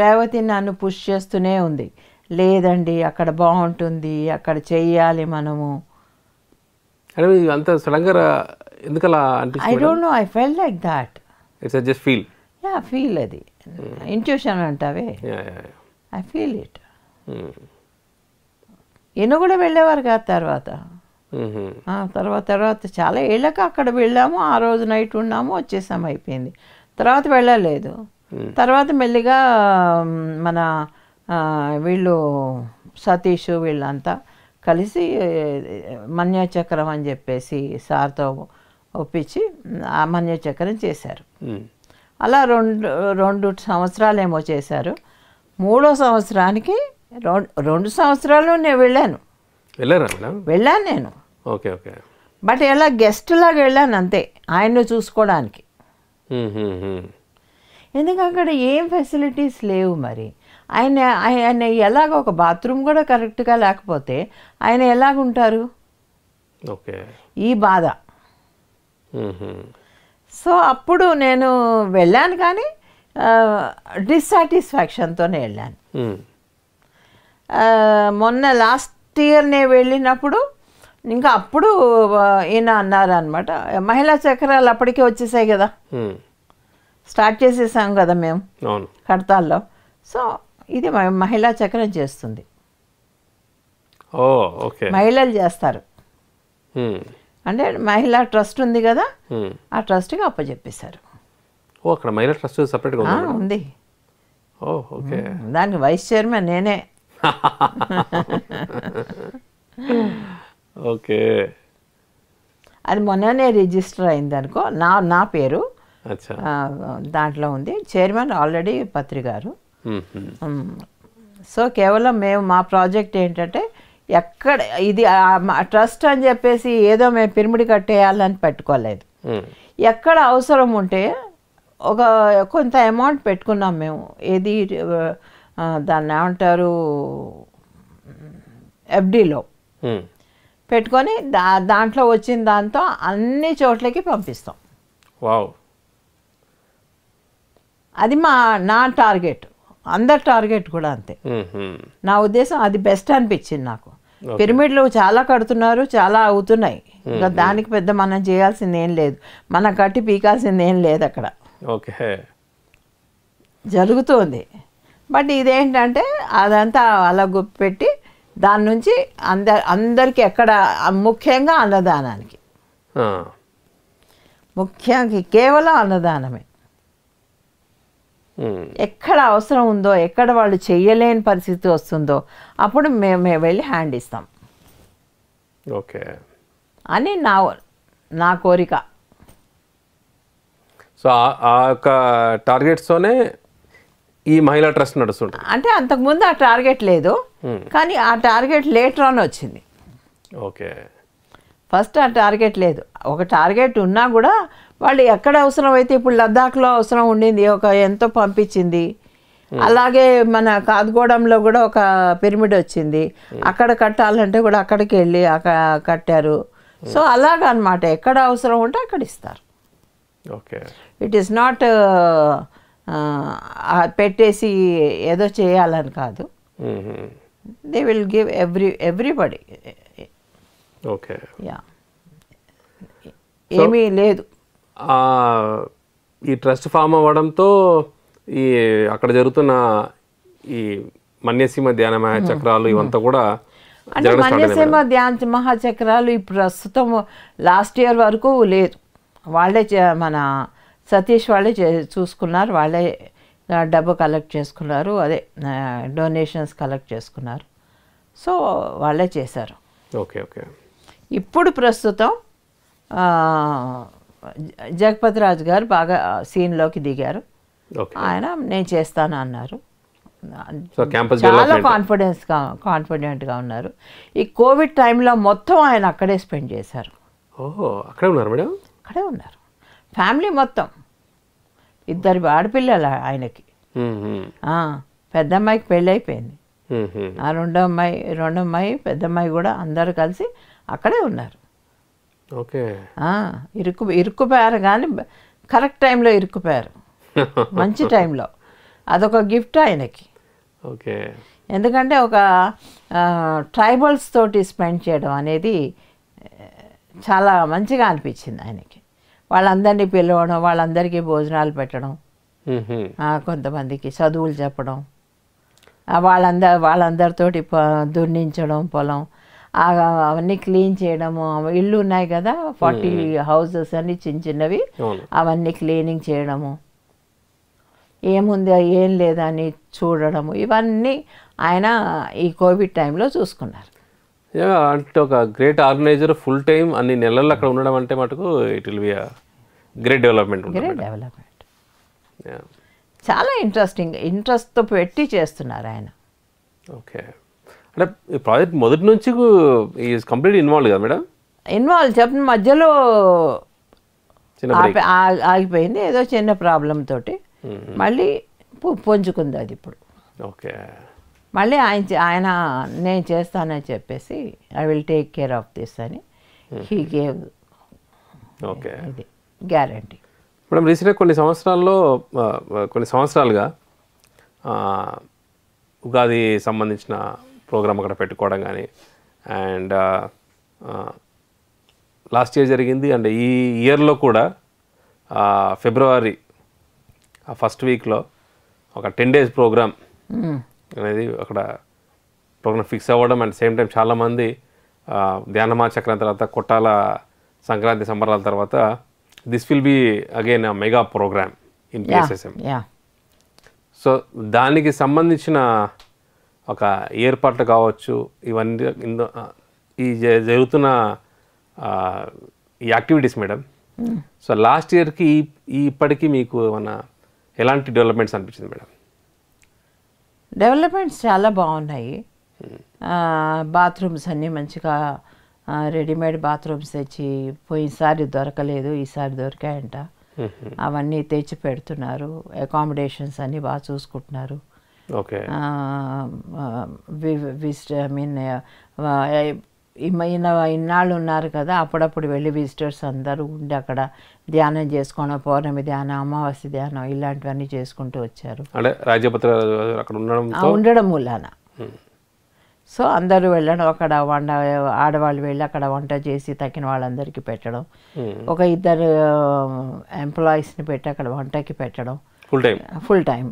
రేవతి నన్ను పుష్ చేస్తూనే ఉంది, లేదండి అక్కడ బాగుంటుంది, అక్కడ చెయ్యాలి మనము. I don't know, I full like that. It's just feel, yeah feel, అది ఇంట్యూషన్ అంటావే, ఐ ఫీల్ ఇట్. ఈయన కూడా వెళ్ళేవారు కాదు తర్వాత, తర్వాత తర్వాత చాలా ఏళ్ళక అక్కడ వెళ్ళాము, ఆ రోజు నైట్ ఉన్నాము, వచ్చేసాము, అయిపోయింది. తర్వాత వెళ్ళలేదు. తర్వాత మెల్లిగా మన వీళ్ళు సతీష్ వీళ్ళంతా కలిసి మన్యచక్రం అని చెప్పేసి సార్తో ఒప్పించి ఆ మన్యచక్రం చేశారు. అలా రెండు రెండు సంవత్సరాలు ఏమో చేశారు. మూడో సంవత్సరానికి రెండు రెండు సంవత్సరాలు నేను వెళ్ళాను. వెళ్ళాను నేను, ఓకే ఓకే, బట్ ఎలా గెస్ట్ లాగా వెళ్ళాను అంతే, ఆయన్ను చూసుకోవడానికి. ఎందుకంటే అక్కడ ఏం ఫెసిలిటీస్ లేవు. మరి ఆయన ఆయన ఎలాగ, ఒక బాత్రూమ్ కూడా కరెక్ట్గా లేకపోతే ఆయన ఎలాగుంటారు, ఈ బాధ. సో అప్పుడు నేను వెళ్ళాను, కానీ డిస్సాటిస్ఫాక్షన్తోనే వెళ్ళాను. మొన్న లాస్ట్ ఇయర్ నేను వెళ్ళినప్పుడు ఇంకా అప్పుడు ఈయన అన్నారు అనమాట, మహిళా చక్రాలు అప్పటికే వచ్చేసాయి కదా, స్టార్ట్ చేసేసాం కదా మేము కడతాల్లో, సో ఇది మహిళా చక్రం చేస్తుంది, మహిళలు చేస్తారు అంటే మహిళా ట్రస్ట్ ఉంది కదా, ఆ ట్రస్ట్కి అప్పచెప్పేశారు. ఉంది దానికి వైస్ చైర్మన్ నేనే. ఓకే, అది మొన్ననే రిజిస్టర్ అయింది అనుకో, నా నా పేరు దాంట్లో ఉంది. చైర్మన్ ఆల్రెడీ పత్రి గారు. సో కేవలం మేము మా ప్రాజెక్ట్ ఏంటంటే ఎక్కడ ఇది ట్రస్ట్ అని చెప్పేసి ఏదో మేము పిరమిడ్ కట్టేయాలని పెట్టుకోలేదు. ఎక్కడ అవసరం ఉంటే ఒక కొంత అమౌంట్ పెట్టుకున్నాం మేము, ఏది దాన్ని ఏమంటారు ఎఫ్డీలో పెట్టుకొని దా దాంట్లో వచ్చిన దాంతో అన్ని చోట్లకి పంపిస్తాం. అది మా నా టార్గెట్, అందరి టార్గెట్ కూడా అంతే. నా ఉద్దేశం అది బెస్ట్ అనిపించింది నాకు. పిరమిడ్లు చాలా కడుతున్నారు, చాలా అవుతున్నాయి, ఇంకా దానికి పెద్ద మనం చేయాల్సింది ఏం లేదు, మనం కట్టి పీకాల్సింది ఏం లేదు, అక్కడ జరుగుతుంది. బట్ ఇదేంటంటే అదంతా అలా గుప్పెట్టి దాని నుంచి అంద అందరికీ ఎక్కడ, ముఖ్యంగా అన్నదానానికి, ముఖ్యంగా కేవలం అన్నదానమే. ఎక్కడ అవసరం ఉందో, ఎక్కడ వాళ్ళు చేయలేని పరిస్థితి వస్తుందో అప్పుడు మేమే వెళ్ళి హ్యాండ్ ఇస్తాం. ఓకే అని నా నా కోరిక. సో ఆ యొక్క టార్గెట్స్తోనే ఈ మహిళా ట్రస్ట్ నడుస్తుంది. అంటే అంతకుముందు ఆ టార్గెట్ లేదు, కానీ ఆ టార్గెట్ లేటర్ ఆన్ వచ్చింది. ఓకే, ఫస్ట్ ఆ టార్గెట్ లేదు. ఒక టార్గెట్ ఉన్నా కూడా వాళ్ళు ఎక్కడ అవసరం అయితే, ఇప్పుడు లద్దాఖ్లో అవసరం ఉండింది, ఒక ఎంతో పంపించింది. అలాగే మన కాదుగూడెంలో కూడా ఒక పిరమిడ్ వచ్చింది, అక్కడ కట్టాలంటే కూడా అక్కడికి వెళ్ళి అక్కడ కట్టారు. సో అలాగనమాట, ఎక్కడ అవసరం ఉంటే అక్కడ ఇస్తారు. ఓకే, ఇట్ ఈస్ నాట్ పెట్టేసి ఏదో చేయాలని కాదు, they will give every everybody. Okay. Yeah. ఏమీ లేదు ఆ ఈ ట్రస్ట్ ఫామ్ అవడంతో ఈ అక్కడ జరుగుతున్న ఈ మన్యసీమ ధ్యాన మహాచక్రాలు ఇవంతా కూడా అంటే మన్యసీమ ధ్యాన మహాచక్రాలు ఈ ప్రస్తుతం లాస్ట్ ఇయర్ వరకు లేదు వాళ్ళే మన సతీష్ వాళ్ళే చూసుకున్నారు వాళ్ళే డబ్బు కలెక్ట్ చేసుకున్నారు అదే డొనేషన్స్ కలెక్ట్ చేసుకున్నారు సో వాళ్ళే చేశారు ఓకే ఓకే ఇప్పుడు ప్రస్తుతం జగపతి రాజు గారు బాగా సీన్ లోకి దిగారు ఆయన నేను చేస్తాను అన్నారు చాలా కాన్ఫిడెన్స్ కాన్ఫిడెంట్ గా ఉన్నారు ఈ కోవిడ్ టైంలో మొత్తం ఆయన అక్కడే స్పెండ్ చేశారు అక్కడే ఉన్నారు ఫ్యామిలీ మొత్తం ఇద్దరు ఆడపిల్లలు ఆయనకి పెద్ద అమ్మాయికి పెళ్ళి అయిపోయింది ఆ రెండో అమ్మాయి రెండో అమ్మాయి పెద్ద అమ్మాయి కూడా అందరూ కలిసి అక్కడే ఉన్నారు ఓకే ఆ ఇరుకు ఇరుక్కుపోయారు కానీ కరెక్ట్ టైంలో ఇరుక్కుపోయారు మంచి టైంలో అదొక గిఫ్ట్ ఆయనకి ఓకే ఎందుకంటే ఒక ట్రైబల్స్ తోటి స్పెండ్ చేయడం అనేది చాలా మంచిగా అనిపించింది ఆయనకి వాళ్ళందరినీ పిలవడం వాళ్ళందరికీ భోజనాలు పెట్టడం కొంతమందికి చదువులు చెప్పడం వాళ్ళంద వాళ్ళందరితోటి దున్నించడం పొలం అవన్నీ క్లీన్ చేయడము ఇల్లు ఉన్నాయి కదా ఫార్టీ హౌసెస్ అన్ని చిన్న చిన్నవి అవన్నీ క్లీనింగ్ చేయడము ఏముంది ఏం లేదని చూడడము ఇవన్నీ ఆయన ఈ కోవిడ్ టైంలో చూసుకున్నారు అంటే ఒక గ్రేట్ ఆర్గనైజర్ ఫుల్ టైం అన్ని నెలలు అక్కడ ఉండడం అంటే మటుకు it will be a great development great development చాలా ఇంట్రెస్టింగ్ ఇంట్రెస్ట్తో పెట్టి చేస్తున్నారు ఆయన ఓకే అంటే ఈ ప్రాజెక్ట్ మొదటి నుంచి ఈజ్ కంప్లీట్ ఇన్వాల్వ్ కదా మేడం ఇన్వాల్వ్ చెప్పిన మధ్యలో ఆగిపోయింది ఏదో చిన్న ప్రాబ్లం తోటి మళ్ళీ పుంజుకుంది అది ఇప్పుడు ఓకే మళ్ళీ ఆయన ఆయన నేను చేస్తానని చెప్పేసి I will take care of this అని హీ గేవ్ ఓకే ఇది గ్యారంటీ మేడం రీసెంట్గా కొన్ని సంవత్సరాల్లో కొన్ని సంవత్సరాలుగా ఉగాది సంబంధించిన ప్రోగ్రామ్ అక్కడ పెట్టుకోవడం కానీ అండ్ లాస్ట్ ఇయర్ జరిగింది అండ్ ఈ ఇయర్లో కూడా ఫిబ్రవరి ఫస్ట్ వీక్లో ఒక టెన్ డేస్ ప్రోగ్రామ్ అనేది అక్కడ ప్రోగ్రామ్ ఫిక్స్ అవ్వడం అండ్ సేమ్ టైం చాలామంది ధ్యానమా చక్రం తర్వాత కొట్టాల సంక్రాంతి సంబరాల తర్వాత this will be again mega program in PSSM so దానికి సంబంధించిన ఒక ఏర్పాట్లు కావచ్చు ఇవన్నీ ఈ జరుగుతున్న ఈ యాక్టివిటీస్ మేడం సో లాస్ట్ ఇయర్కి ఈ ఇప్పటికీ మీకు మన ఎలాంటి డెవలప్మెంట్స్ అనిపించింది మేడం డెవలప్మెంట్స్ చాలా బాగున్నాయి బాత్రూమ్స్ అన్నీ మంచిగా రెడీమేడ్ బాత్రూమ్స్ తెచ్చి పోయినసారి దొరకలేదు ఈసారి దొరికాయంట అవన్నీ తెచ్చి పెడుతున్నారు అకామిడేషన్స్ అన్నీ బాగా చూసుకుంటున్నారు ఓకే ఐ మీన్ ఇన్నాళ్ళు ఉన్నారు కదా అప్పుడప్పుడు వెళ్ళి విజిటర్స్ అందరూ ఉండి అక్కడ ధ్యానం చేసుకోవడం పౌర్ణమి ధ్యానం అమావాస్య ధ్యానం ఇలాంటివన్నీ చేసుకుంటూ వచ్చారు ఉండడం మూలాన సో అందరూ వెళ్ళడం అక్కడ వంట ఆడవాళ్ళు వెళ్ళి అక్కడ వంట చేసి తక్కిన వాళ్ళందరికీ పెట్టడం ఒక ఇద్దరు ఎంప్లాయీస్ని పెట్టి అక్కడ వంటకి పెట్టడం full time full time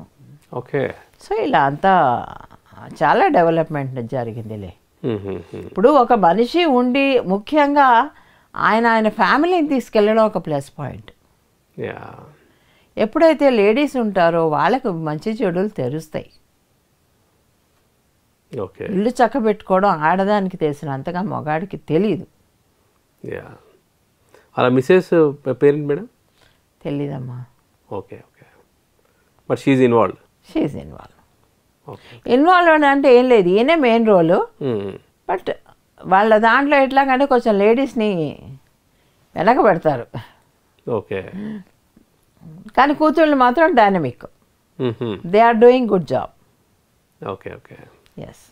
okay so ఇలా అంతా చాలా డెవలప్మెంట్ జరిగిందిలే ఇప్పుడు ఒక మనిషి ఉండి ముఖ్యంగా ఆయన ఆయన ఫ్యామిలీని తీసుకెళ్ళడం ఒక ప్లస్ పాయింట్ ఎప్పుడైతే లేడీస్ ఉంటారో వాళ్ళకు మంచి చెడులు తెలుస్తాయి ఇల్లు చక్కబెట్టుకోవడం ఆడదానికి తెలిసినంతగా మగాడికి తెలీదు అలా మిసెస్ పేరెంట్ మేడం తెలీదమ్మా okay okay but she is involved she is involved involve అంటే ఏం లేదు ఈయనే మెయిన్ రోలు బట్ వాళ్ళ దాంట్లో ఎట్లాగంటే కొంచెం లేడీస్ని వెనక పెడతారు ఓకే కానీ కూతుళ్ళు మాత్రం dynamic they are doing good job okay okay yes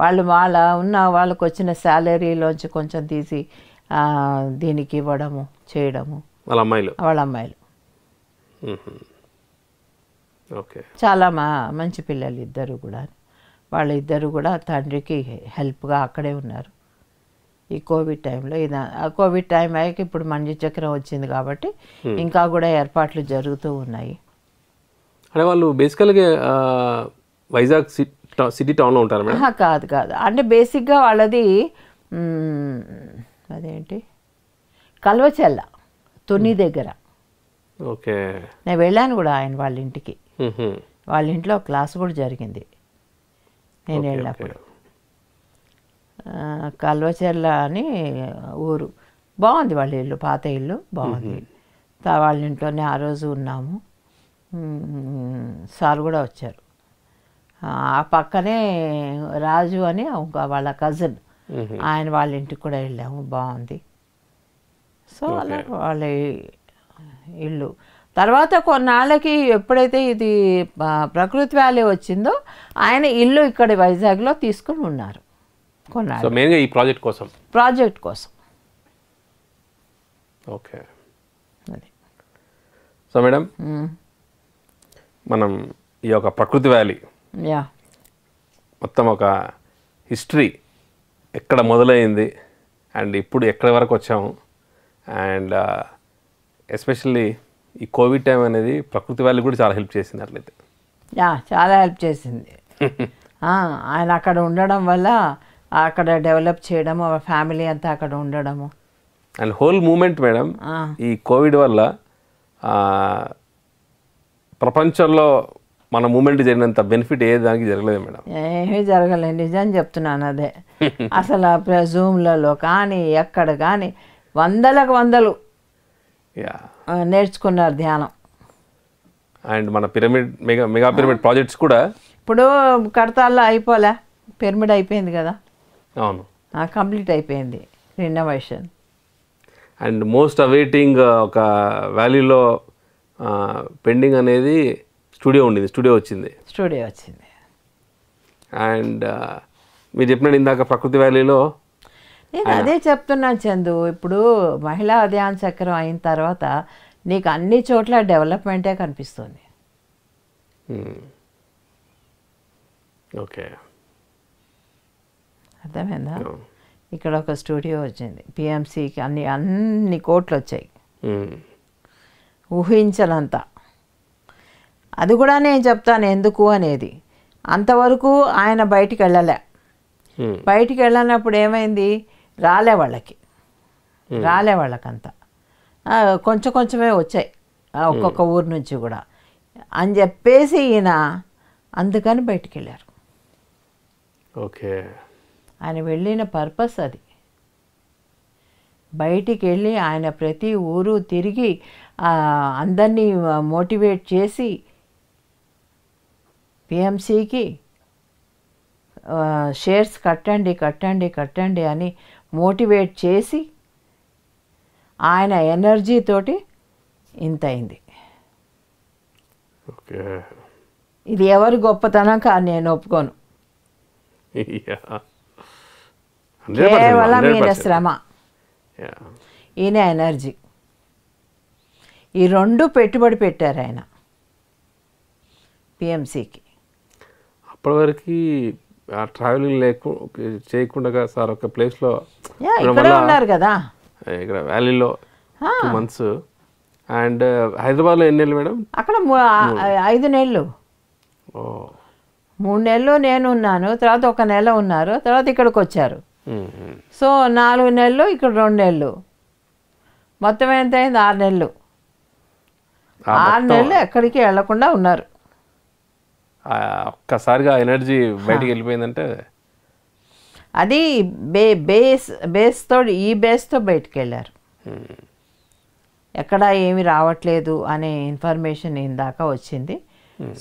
వాళ్ళు వాళ్ళ ఉన్న వాళ్ళకు వచ్చిన శాలరీలోంచి కొంచెం తీసి దీనికి ఇవ్వడము చేయడము వాళ్ళ అమ్మాయిలు వాళ్ళ అమ్మాయిలు చాలా మా మంచి పిల్లలు ఇద్దరు కూడా వాళ్ళిద్దరూ కూడా తండ్రికి హెల్ప్‌గా అక్కడే ఉన్నారు ఈ కోవిడ్ టైంలో. ఆ కోవిడ్ టైం అయ్యాక ఇప్పుడు మంజీ చక్రం వచ్చింది కాబట్టి ఇంకా కూడా ఏర్పాట్లు జరుగుతూ ఉన్నాయి. అంటే వాళ్ళు బేసికల్గా వైజాగ్ సిటీ టౌన్లో ఉంటారు మేడం? కాదు కాదు అంటే బేసిక్గా వాళ్ళది అదేంటి కల్వచెల్ల తొని దగ్గర. ఓకే నేను వెళ్ళాను కూడా ఆయన వాళ్ళ ఇంటికి, వాళ్ళ ఇంట్లో క్లాస్ కూడా జరిగింది నేను వెళ్ళినప్పుడు. కల్వచెల్ల అని ఊరు, బాగుంది వాళ్ళ ఇల్లు, పాత ఇల్లు బాగుంది. వాళ్ళ ఇంట్లోనే ఆ రోజు ఉన్నాము. సార్ కూడా వచ్చారు. ఆ పక్కనే రాజు అని వాళ్ళ కజిన్, ఆయన వాళ్ళ ఇంటికి కూడా వెళ్ళాము, బాగుంది. సో అలా వాళ్ళ ఇల్లు. తర్వాత కొన్నాళ్ళకి ఎప్పుడైతే ఇది ప్రకృతి వ్యాలీ వచ్చిందో ఆయన ఇల్లు ఇక్కడ వైజాగ్లో తీసుకుని ఉన్నారు కొన్నాళ్ళు. సో మెయిన్‌గా ఈ ప్రాజెక్ట్ కోసం ప్రాజెక్ట్ కోసం ఓకే. సో మేడం మనం ఈ యొక్క ప్రకృతి వ్యాలీ యా మొత్తం ఒక హిస్టరీ ఎక్కడ మొదలైంది అండ్ ఇప్పుడు ఎక్కడ వరకు వచ్చాము అండ్ ఎస్పెషల్లీ ఈ కోవిడ్ టైం అనేది ప్రకృతి వ్యాలీ కూడా చాలా హెల్ప్ చేసింది అట్లయితే? యా చాలా హెల్ప్ చేసింది. ఆయన అక్కడ ఉండడం వల్ల అక్కడ డెవలప్ చేయడము, ఫ్యామిలీ అంతా అక్కడ ఉండడము అండ్ హోల్ మూమెంట్. మేడం ఈ కోవిడ్ వల్ల ప్రపంచంలో మన మూమెంట్ జరిగినంత బెనిఫిట్ ఏ దానికి జరగలేదు మేడం, ఏమీ జరగలేదు నిజం చెప్తున్నాను. అదే అసలు జూమ్లలో కానీ ఎక్కడ కానీ వందలకు వందలు నేర్చుకున్నారు ధ్యానం. అండ్ మన pyramid mega mega pyramid projects కూడా ఇప్పుడు కడతాల్లో అయిపోలే, పిరమిడ్ అయిపోయింది కదా. అవును కంప్లీట్ అయిపోయింది రినోవేషన్. అండ్ మోస్ట్ అవేటింగ్ ఒక వ్యాలీలో పెండింగ్ అనేది స్టూడియో ఉండింది, స్టూడియో వచ్చింది స్టూడియో వచ్చింది అండ్ మీరు చెప్పిన ఇందాక ప్రకృతి వ్యాలీలో. నేను అదే చెప్తున్నాను చందు, ఇప్పుడు మహిళా ధ్యాన చక్రం అయిన తర్వాత నీకు అన్ని చోట్ల డెవలప్మెంటే కనిపిస్తుంది. ఓకే అర్థమైందా? ఇక్కడ ఒక స్టూడియో వచ్చింది, పిఎంసికి అన్ని అన్ని కోట్లు వచ్చాయి ఊహించనంత. అది కూడా నేను చెప్తాను ఎందుకు అనేది. అంతవరకు ఆయన బయటికి వెళ్ళలే, బయటికి వెళ్ళినప్పుడు ఏమైంది రాలే వాళ్ళకి, రాలే వాళ్ళకంతా కొంచెం కొంచెమే వచ్చాయి ఒక్కొక్క ఊరు నుంచి కూడా అని చెప్పేసి ఈయన అందుకని బయటికి వెళ్ళారు. ఓకే ఆయన వెళ్ళిన పర్పస్ అది, బయటికి వెళ్ళి ఆయన ప్రతి ఊరు తిరిగి అందరినీ మోటివేట్ చేసి పిఎంసికి షేర్స్ కట్టండి కట్టండి కట్టండి అని మోటివేట్ చేసి ఆయన ఎనర్జీతోటి ఇంతైంది. ఓకే ఇది ఎవరి గొప్పతనం కానీ నేను ఒప్పుకోను, కేవలం ఈయన శ్రమ ఈయన ఎనర్జీ ఈ రెండు పెట్టుబడి పెట్టారు ఆయన పిఎంసికి. అప్పటి వరకు ట్రావెలింగ్ లేకుండా చేయకుండా సార్ ఒక ప్లేస్లో ఉన్నారు కదా ఇక్కడ వ్యాలీలో టూ మంత్స్. అండ్ హైదరాబాద్లో ఎన్ని నెలలు మేడం? అక్కడ ఐదు నెలలు, మూడు నెలలు నేను ఉన్నాను, తర్వాత ఒక నెల ఉన్నారు, తర్వాత ఇక్కడికి వచ్చారు. సో నాలుగు నెలలు ఇక్కడ రెండు నెలలు మొత్తం ఎంత అయింది ఆరు నెలలు. ఆరు నెలలు ఎక్కడికి వెళ్లకుండా ఉన్నారు. ఒక్కసారిగా ఎనర్జీ బయటికి వెళ్ళిపోయిందంటే అది బే బేస్ బేస్తో ఈ బేస్తో బయటికి వెళ్ళారు. ఎక్కడా ఏమి రావట్లేదు అనే ఇన్ఫర్మేషన్ ఇందాక వచ్చింది.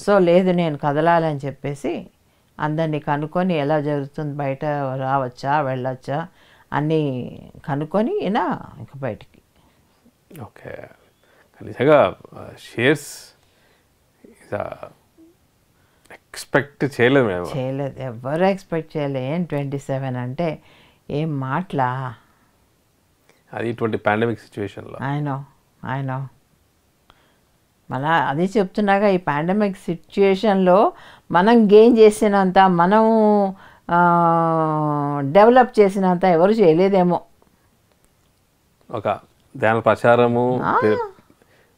సో లేదు నేను కదలాలని చెప్పేసి అందరినీ కనుక్కొని ఎలా జరుగుతుంది, బయట రావచ్చా వెళ్ళొచ్చా అన్నీ కనుక్కొని ఈయన ఇంకా బయటికి. ఓకే నిజంగా షేర్స్ ఎక్స్పెక్ట్ చేయలేదు చేయలేదు ఎవరు ఎక్స్పెక్ట్ చేయలేదు. ఏం ట్వంటీ సెవెన్ అంటే ఏం మాట్లా, అది ట్వంటీ పాండమిక్ సిచ్యువేషన్లో. ఐ నో ఐ నో మళ్ళా అది చెప్తున్నాగా ఈ పాండమిక్ సిట్యుయేషన్ లో మనం గెయిన్ చేసినంత మనం డెవలప్ చేసినంత ఎవరు చేయలేదేమో ఒక ధ్యాన ప్రచారము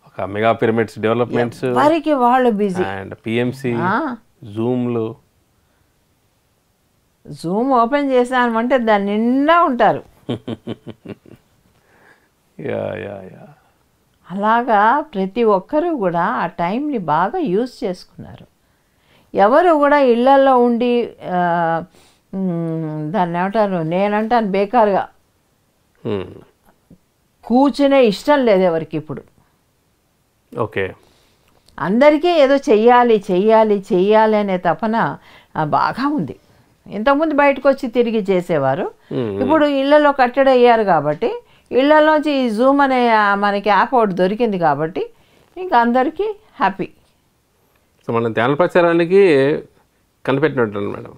ఒక మెగా పిరమిడ్స్ డెవలప్‌మెంట్స్ వారికి వాళ్ళు బిజీ అండ్ పిఎంసి జూమ్ లో జూమ్ ఓపెన్ చేసాను అంటే దాని నిండా ఉంటారు యా యా యా అలాగా ప్రతి ఒక్కరు కూడా ఆ టైం ని బాగా యూస్ చేసుకున్నారు ఎవరు కూడా ఇళ్ళల్లో ఉండి దాన్ని ఏమంటారు నేనంటాను బేకారుగా కూర్చునే ఇష్టం లేదు ఎవరికి ఇప్పుడు ఓకే అందరికీ ఏదో చెయ్యాలి చెయ్యాలి చెయ్యాలి అనే తపన బాగా ఉంది ఇంతకుముందు బయటకు వచ్చి తిరిగి చేసేవారు ఇప్పుడు ఇళ్ళలో కట్టడి అయ్యారు కాబట్టి ఇళ్ళలోంచి ఈ జూమ్ అనే మనకి యాప్ ఒకటి దొరికింది కాబట్టి ఇంకా అందరికీ హ్యాపీ సో మనం ధ్యాన ప్రచారానికి కనిపెట్టినట్టు మేడం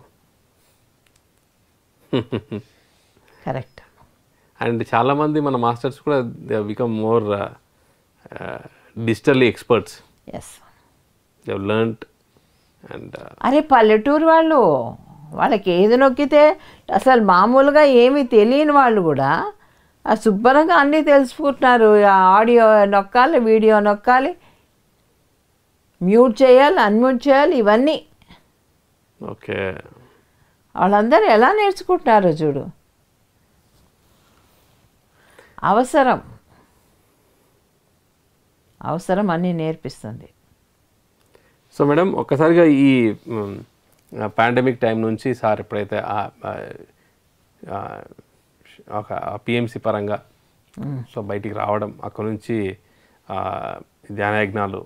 కరెక్ట్ అండ్ చాలామంది మన మాస్టర్స్ కూడా they become more digitally experts yes they have learned and అరే పల్లెటూరు వాళ్ళు వాళ్ళకి ఏది నొక్కితే అసలు మామూలుగా ఏమీ తెలియని వాళ్ళు కూడా శుభ్రంగా అన్నీ తెలుసుకుంటున్నారు ఆడియో నొక్కాలి వీడియో నొక్కాలి మ్యూట్ చేయాలి అన్మ్యూట్ చేయాలి ఇవన్నీ ఓకే వాళ్ళందరూ ఎలా నేర్చుకుంటున్నారు చూడు అవసరం అవసరం అన్నీ నేర్పిస్తుంది సో మేడం ఒక్కసారిగా ఈ పాండమిక్ టైం నుంచి సార్ ఎప్పుడైతే ఒక పిఎంసి పరంగా సో బయటికి రావడం అక్కడ నుంచి ధ్యానయజ్ఞాలు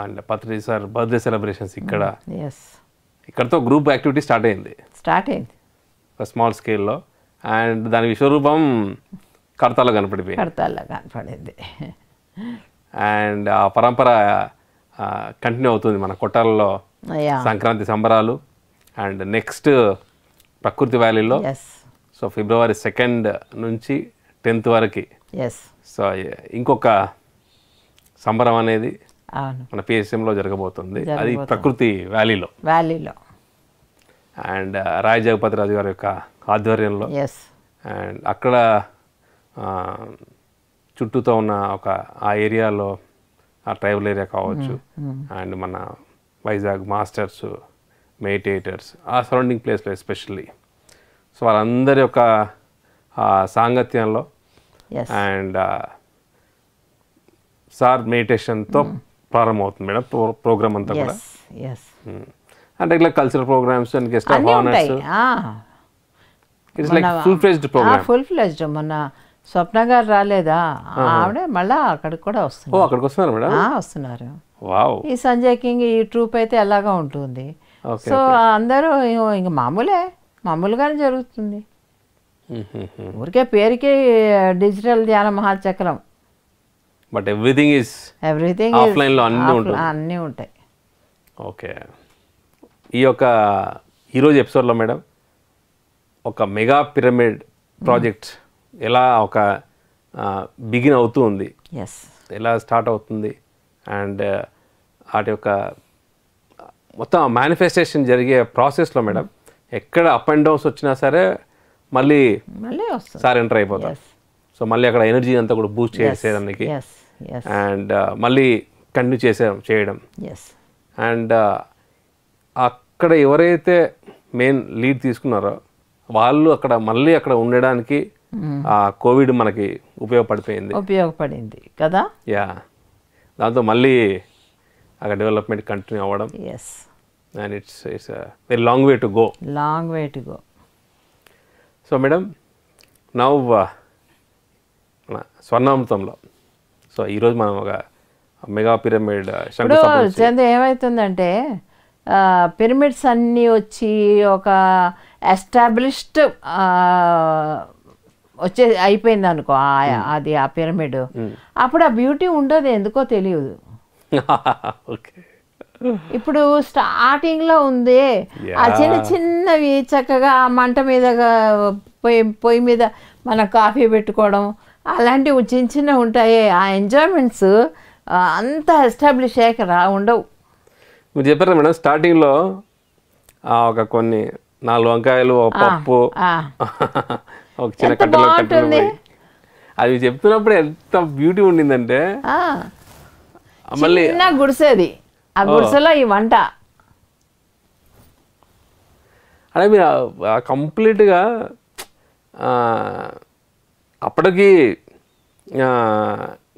and Patri sir birthday celebrations ఇక్కడ ఇక్కడతో గ్రూప్ యాక్టివిటీ స్టార్ట్ అయింది స్టార్ట్ అయింది ఒక స్మాల్ స్కేల్లో అండ్ దాని విశ్వరూపం కడతాలో కనపడిపోయింది కడతాలో కనపడింది అండ్ ఆ పరంపర కంటిన్యూ అవుతుంది మన కొట్టాలలో సంక్రాంతి సంబరాలు అండ్ నెక్స్ట్ ప్రకృతి వ్యాలీలో సో ఫిబ్రవరి సెకండ్ నుంచి టెన్త్ వరకు సో ఇంకొక సంబరం అనేది మన పిఎస్ఎంలో జరగబోతుంది అది ప్రకృతి వ్యాలీలో వ్యాలీలో అండ్ రాయ్ జగపతి రాజు గారి యొక్క ఆధ్వర్యంలో అండ్ అక్కడ చుట్టూతో ఉన్న ఒక ఆ ఏరియాలో ఆ ట్రైబల్ ఏరియా కావచ్చు అండ్ మన వైజాగ్ మాస్టర్స్ మెడిటేటర్స్ ఆ సరౌండింగ్ ప్లేస్లో ఎస్పెషల్లీ సో వాళ్ళందరి యొక్క సాంగత్యంలో అండ్ సార్ మెడిటేషన్తో ప్రారంభమవుతుంది మేడం ప్రోగ్రామ్ అంతా కూడా అంటే ఇట్లా cultural programs and guest of honours it's like full fledged program full fledged మన స్వప్న గారు రాలేదా ఆవిడ మళ్ళీ అక్కడికి కూడా వస్తున్నారు ఓ అక్కడికి వస్తున్నారు మేడం వస్తున్నారు వావ్ ఈ సంజయ్ కింగ్ ఈ ట్రూప్ అయితే ఎలాగా ఉంటుంది సో అందరూ ఇంకా మామూలే మామూలుగానే జరుగుతుంది ఊరికే పేరుకి డిజిటల్ ధ్యాన మహాచక్రం బట్ ఎవ్రీథింగ్ ఇస్ ఎవ్రీథింగ్ ఆఫ్లైన్లో అన్నీ ఉంటాయి అన్నీ ఉంటాయి ఓకే ఈ యొక్క ఈరోజు ఎపిసోడ్లో మేడం ఒక మెగా పిరమిడ్ ప్రాజెక్ట్ ఎలా ఒక బిగిన్ అవుతూ ఉంది ఎలా స్టార్ట్ అవుతుంది అండ్ వాటి యొక్క మొత్తం మేనిఫెస్టేషన్ జరిగే ప్రాసెస్లో మేడం ఎక్కడ అప్ అండ్ డౌన్స్ వచ్చినా సరే మళ్ళీ మళ్ళీ సార్ ఎంటర్ అయిపోతారు సో మళ్ళీ అక్కడ ఎనర్జీ అంతా కూడా బూస్ట్ చేసేదానికి అండ్ మళ్ళీ కంటిన్యూ చేసే చేయడం అండ్ అక్కడ ఎవరైతే మెయిన్ లీడ్ తీసుకున్నారో వాళ్ళు అక్కడ మళ్ళీ అక్కడ ఉండడానికి ఆ కోవిడ్ మనకి ఉపయోగపడిపోయింది ఉపయోగపడింది కదా యా దాంతో మళ్ళీ అక్కడ డెవలప్మెంట్ కంటిన్యూ అవ్వడం and it's it's a very long way to go long way to go so madam now స్వర్ణామృతంలో సో ఈరోజు మనం ఒక మెగా పిరమిడ్ శంకుస్థాపన ఏమైతుందంటే పిరమిడ్స్ అన్నీ వచ్చి ఒక ఎస్టాబ్లిష్డ్ వచ్చే అయిపోయింది అనుకో అది ఆ పిరమిడ్ అప్పుడు ఆ బ్యూటీ ఉండదు ఎందుకో తెలియదు ఓకే ఇప్పుడు స్టార్టింగ్లో ఉంది ఆ చిన్న చిన్నవి చక్కగా మంట మీద పొయ్యి పొయ్యి మీద మన కాఫీ పెట్టుకోవడం అలాంటివి చిన్న చిన్నవి ఉంటాయి ఆ ఎంజాయ్మెంట్స్ అంత ఎస్టాబ్లిష్ అయ్యాక రా ఉండవు. మీరు చెప్పారు మేడం స్టార్టింగ్లో ఒక కొన్ని నాలుగు వంకాయలు ఒక పప్పు ఒక చిన్న కట్టలో కట్టలు అవి చెప్తున్నప్పుడు ఎంత బ్యూటీ ఉండిందంటే మళ్ళీ చిన్న గుడిసేది ఆ గుడిసెలో ఈ వంట అలా మీరు కంప్లీట్గా అప్పటికి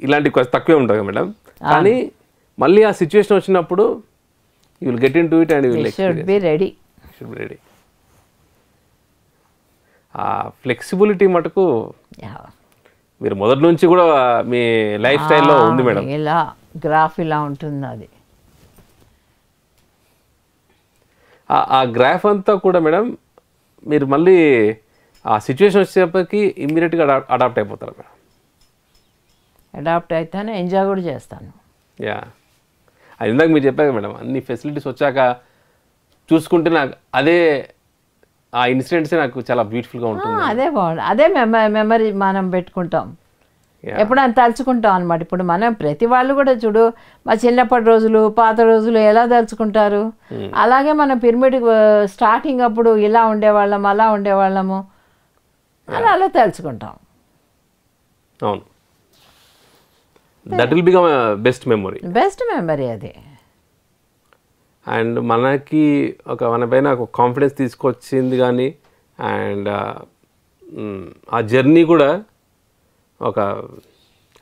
ఇలాంటి తక్కువే ఉంటాయి కదా మేడం కానీ మళ్ళీ ఆ సిచ్యువేషన్ వచ్చినప్పుడు you will get into it and you will experience. should be ready should be ready ఆ ఫ్లెక్సిబిలిటీ మటుకు యా మీరు మొదటి నుంచి కూడా మీ లైఫ్ స్టైల్ లో ఉంది మేడం ఇలా గ్రాఫ్ ఇలా ఉంటుంది అది ఆ ఆ గ్రాఫ్ అంతా కూడా మేడం మీరు మళ్ళీ ఆ సిచువేషన్ వచ్చేసరికి ఇమిడియట్ గా అడాప్ట్ అయిపోతారు మేడం అడాప్ట్ అయితాను ఎంజాయ్ కూడా చేస్తాను యా అది ఇందాక మీరు చెప్పాక మేడం అన్ని ఫెసిలిటీస్ వచ్చాక చూసుకుంటే నాకు అదే ఆ ఇన్సిడెంట్సే నాకు చాలా బ్యూటిఫుల్గా ఉంటుంది అదే బాగుంది అదే మెమరీ మనం పెట్టుకుంటాం ఎప్పుడైనా తలుచుకుంటాం అనమాట ఇప్పుడు మనం ప్రతి వాళ్ళు కూడా చూడు మా చిన్నప్పటి రోజులు పాత రోజులు ఎలా తలుచుకుంటారు అలాగే మనం పిరమిడ్ స్టార్టింగ్ అప్పుడు ఇలా ఉండేవాళ్ళం అలా ఉండేవాళ్ళము అలా అలా తలుచుకుంటాం అవును that will become a best memory best memory ade and manaki oka vanapaina oka confidence teeskochindi gaani and aa journey kuda oka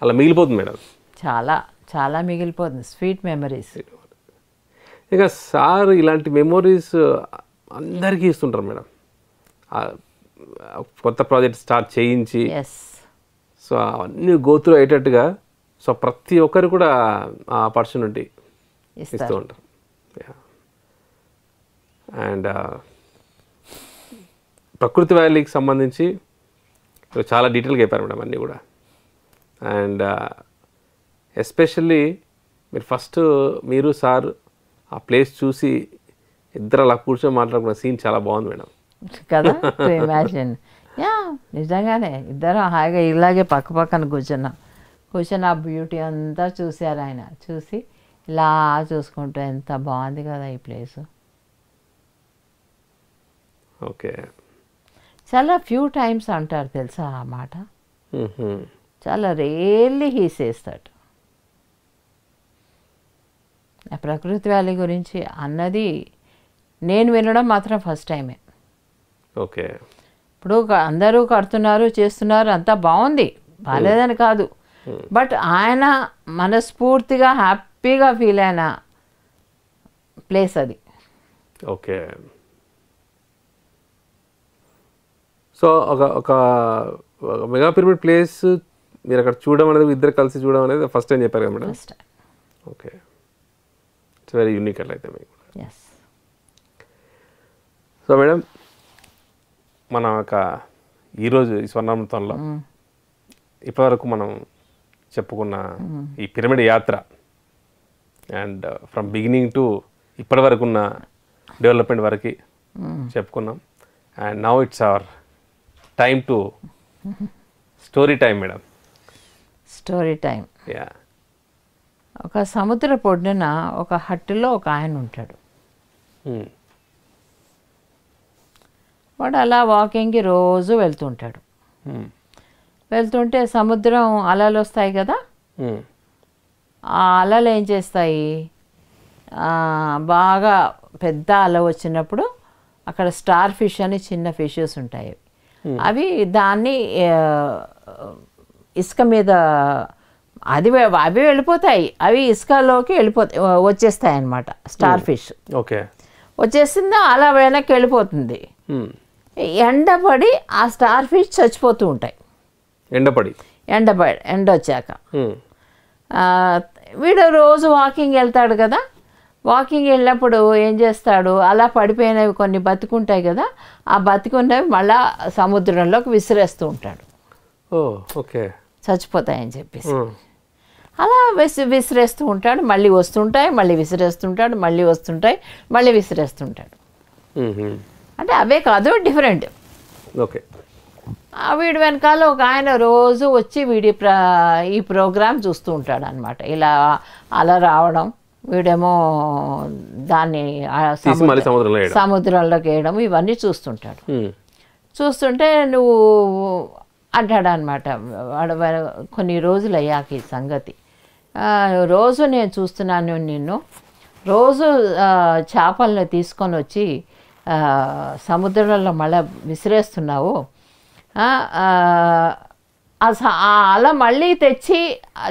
ala migilipothund madam chaala chaala migilipothund sweet memories ika sir ilanti memories andariki istuntaru madam aa kotta project start cheyinchi yes so anni go through ayetattuga so ప్రతి ఒక్కరు కూడా ఆ opportunity ఇస్తూ ఉంటారు and ప్రకృతి వ్యాలీకి సంబంధించి చాలా డీటెయిల్గా చెప్పారు మేడం అన్నీ కూడా అండ్ ఎస్పెషల్లీ మీరు ఫస్ట్ మీరు సార్ ఆ ప్లేస్ చూసి ఇద్దరు అలా కూర్చొని మాట్లాడుకున్న సీన్ చాలా బాగుంది మేడం కదా ఇమాజిన్ యా నిజంగానే ఇద్దరు హాయిగా ఇలాగే పక్క పక్కన కూర్చున్నాం క్వశ్చన్ ఆ బ్యూటీ అంతా చూశారు ఆయన చూసి ఇలా చూసుకుంటూ ఎంత బాగుంది కదా ఈ ప్లేస్ ఓకే చాలా ఫ్యూ టైమ్స్ అంటారు తెలుసా ఆ మాట చాలా rarely he says that Prakriti Valley గురించి అన్నది నేను వినడం మాత్రం ఫస్ట్ టైమే ఓకే ఇప్పుడు అందరూ కడుతున్నారు చేస్తున్నారు అంతా బాగుంది బాగాలేదని కాదు బట్ ఆయన మనస్ఫూర్తిగా హ్యాపీగా ఫీల్ అయిన ప్లేస్ అది ఓకే సో ఒక ఒక మెగా పిరమిడ్ ప్లేస్ మీరు అక్కడ చూడడం అనేది ఇద్దరు కలిసి చూడడం అనేది ఫస్ట్ టైం చెప్పారు కదా madam first time okay it's very unique అట్లా అయితే మీకు yes సో మేడం మన ఒక ఈరోజు ఈ స్వర్ణామృతంలో ఇప్పటివరకు మనం చెప్పుకున్న ఈ పిరమిడ్ యాత్ర అండ్ ఫ్రమ్ బిగినింగ్ టు ఇప్పటి వరకు ఉన్న డెవలప్మెంట్ వరకు చెప్పుకున్నాం and now it's our time to story time madam story time yeah ఒక సముద్ర పొడ్డున ఒక హట్టులో ఒక ఆయన ఉంటాడు వాడు అలా వాకింగ్కి రోజు వెళ్తుంటాడు వెళ్తుంటే సముద్రం అలలు వస్తాయి కదా ఆ అలలు ఏం చేస్తాయి బాగా పెద్ద అల వచ్చినప్పుడు అక్కడ స్టార్ ఫిష్ అని చిన్న ఫిషెస్ ఉంటాయి అవి దాన్ని ఇసుక మీద అది అవి వెళ్ళిపోతాయి అవి ఇసుకలోకి వెళ్ళిపోతాయి వచ్చేస్తాయి అన్నమాట స్టార్ ఫిష్ ఓకే వచ్చేసిందా అలా వెనక్కి వెళ్ళిపోతుంది ఎండపడి ఆ స్టార్ ఫిష్ చచ్చిపోతూ ఉంటాయి ఎండపడి ఎండపడి ఎండ వచ్చాక వీడు రోజు వాకింగ్ వెళ్తాడు కదా వాకింగ్ వెళ్ళినప్పుడు ఏం చేస్తాడు అలా పడిపోయినవి కొన్ని బతుకుంటాయి కదా ఆ బతుకున్నవి మళ్ళా సముద్రంలోకి విసిరేస్తూ ఉంటాడు ఓకే చచ్చిపోతాయని చెప్పేసి అలా విసి విసిరేస్తూ ఉంటాడు మళ్ళీ వస్తుంటాయి మళ్ళీ విసిరేస్తుంటాడు మళ్ళీ వస్తుంటాయి మళ్ళీ విసిరేస్తుంటాడు అంటే అవే కాదు డిఫరెంట్ ఓకే వీడి వెనకాల ఒక ఆయన రోజు వచ్చి వీడి ఈ ప్రోగ్రామ్ చూస్తూ ఉంటాడన్నమాట. ఇలా అలా రావడం, వీడేమో దాన్ని సముద్రంలోకి వేయడం, ఇవన్నీ చూస్తుంటాడు. చూస్తుంటే నువ్వు అంటాడనమాట వాడు. కొన్ని రోజులు అయ్యాక ఈ సంగతి, రోజు నేను చూస్తున్నాను నిన్ను, రోజు చేపలను తీసుకొని వచ్చి సముద్రంలో మళ్ళీ విసిరేస్తున్నావు, అలా మళ్ళీ తెచ్చి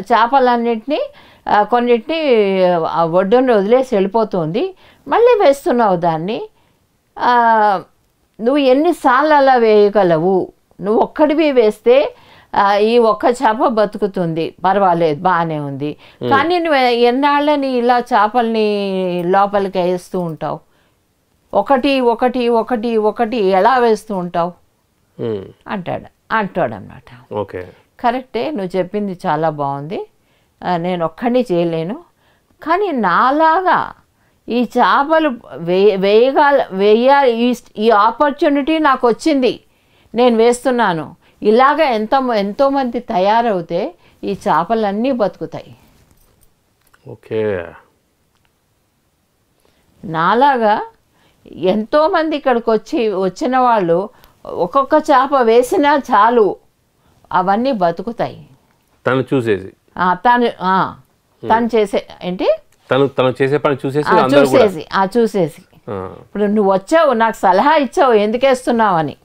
చేపలన్నింటినీ కొన్నిటిని ఒడ్డుని వదిలేసి వెళ్ళిపోతుంది, మళ్ళీ వేస్తున్నావు దాన్ని, నువ్వు ఎన్నిసార్లు అలా వేయగలవు, నువ్వు ఒక్కడివి వేస్తే ఈ ఒక్క చేప బతుకుతుంది, పర్వాలేదు బాగానే ఉంది, కానీ నువ్వు ఎన్నాళ్ళని ఇలా చేపల్ని లోపలికి వేస్తూ ఉంటావు, ఒకటి ఒకటి ఒకటి ఒకటి ఎలా వేస్తూ ఉంటావు అంటాడు అంటాడు అన్నమాట. ఓకే, కరెక్టే, నువ్వు చెప్పింది చాలా బాగుంది, నేను ఒక్కడిని చేయలేను, కానీ నాలాగా ఈ చేపలు వేయగల వేయాలి, ఈ ఆపర్చునిటీ నాకు వచ్చింది, నేను వేస్తున్నాను, ఇలాగ ఎంత ఎంతోమంది తయారవుతే ఈ చేపలన్నీ బతుకుతాయి. ఓకే, నాలాగా ఎంతోమంది ఇక్కడికి వచ్చి వచ్చిన వాళ్ళు ఒక్కొక్క చేప వేసినా చాలు, అవన్నీ బతుకుతాయి. తను చూసేసి తను తను చేసే ఏంటి తను తను చేసే పని చూసేసి చూసేసి ఆ చూసేసి ఇప్పుడు నువ్వు వచ్చావు, నాకు సలహా ఇచ్చావు ఎందుకు వేస్తున్నావు అని,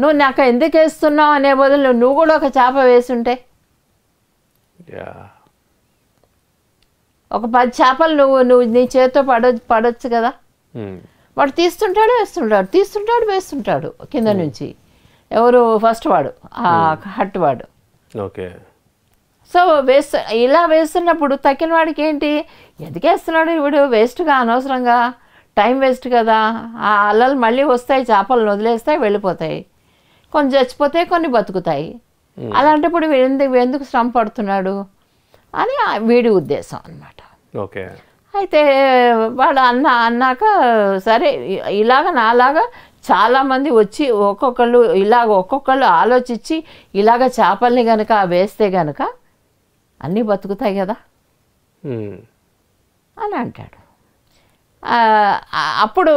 నువ్వు నాకు ఎందుకు వేస్తున్నావు అనే బదులు నువ్వు కూడా ఒక చేప వేసుంటే, ఒక పది చేపలు నువ్వు నువ్వు నీ చేతితో పడ పడవచ్చు కదా. వాడు తీస్తుంటాడు వేస్తుంటాడు, తీస్తుంటాడు వేస్తుంటాడు కింద నుంచి, ఎవరు ఫస్ట్ వాడు హట్ వాడు. ఓకే, సో వేస్తు ఇలా వేస్తున్నప్పుడు తక్కిన వాడికి ఏంటి, ఎందుకు వేస్తున్నాడు ఇప్పుడు, వేస్ట్గా అనవసరంగా టైం వేస్ట్ కదా, ఆ అలలు మళ్ళీ వస్తాయి, చేపలను వదిలేస్తాయి, వెళ్ళిపోతాయి, కొన్ని చచ్చిపోతాయి, కొన్ని బతుకుతాయి, అలాంటప్పుడు ఎందుకు ఎందుకు శ్రమ పడుతున్నాడు అని వీడి ఉద్దేశం అన్నమాట. ఓకే, అయితే వాడు అన్న అన్నాక సరే, ఇలాగ నాలాగా చాలామంది వచ్చి ఒక్కొక్కళ్ళు ఇలాగ ఒక్కొక్కళ్ళు ఆలోచించి ఇలాగ చేపల్ని కనుక వేస్తే కనుక అన్నీ బతుకుతాయి కదా అని అంటాడు. అప్పుడు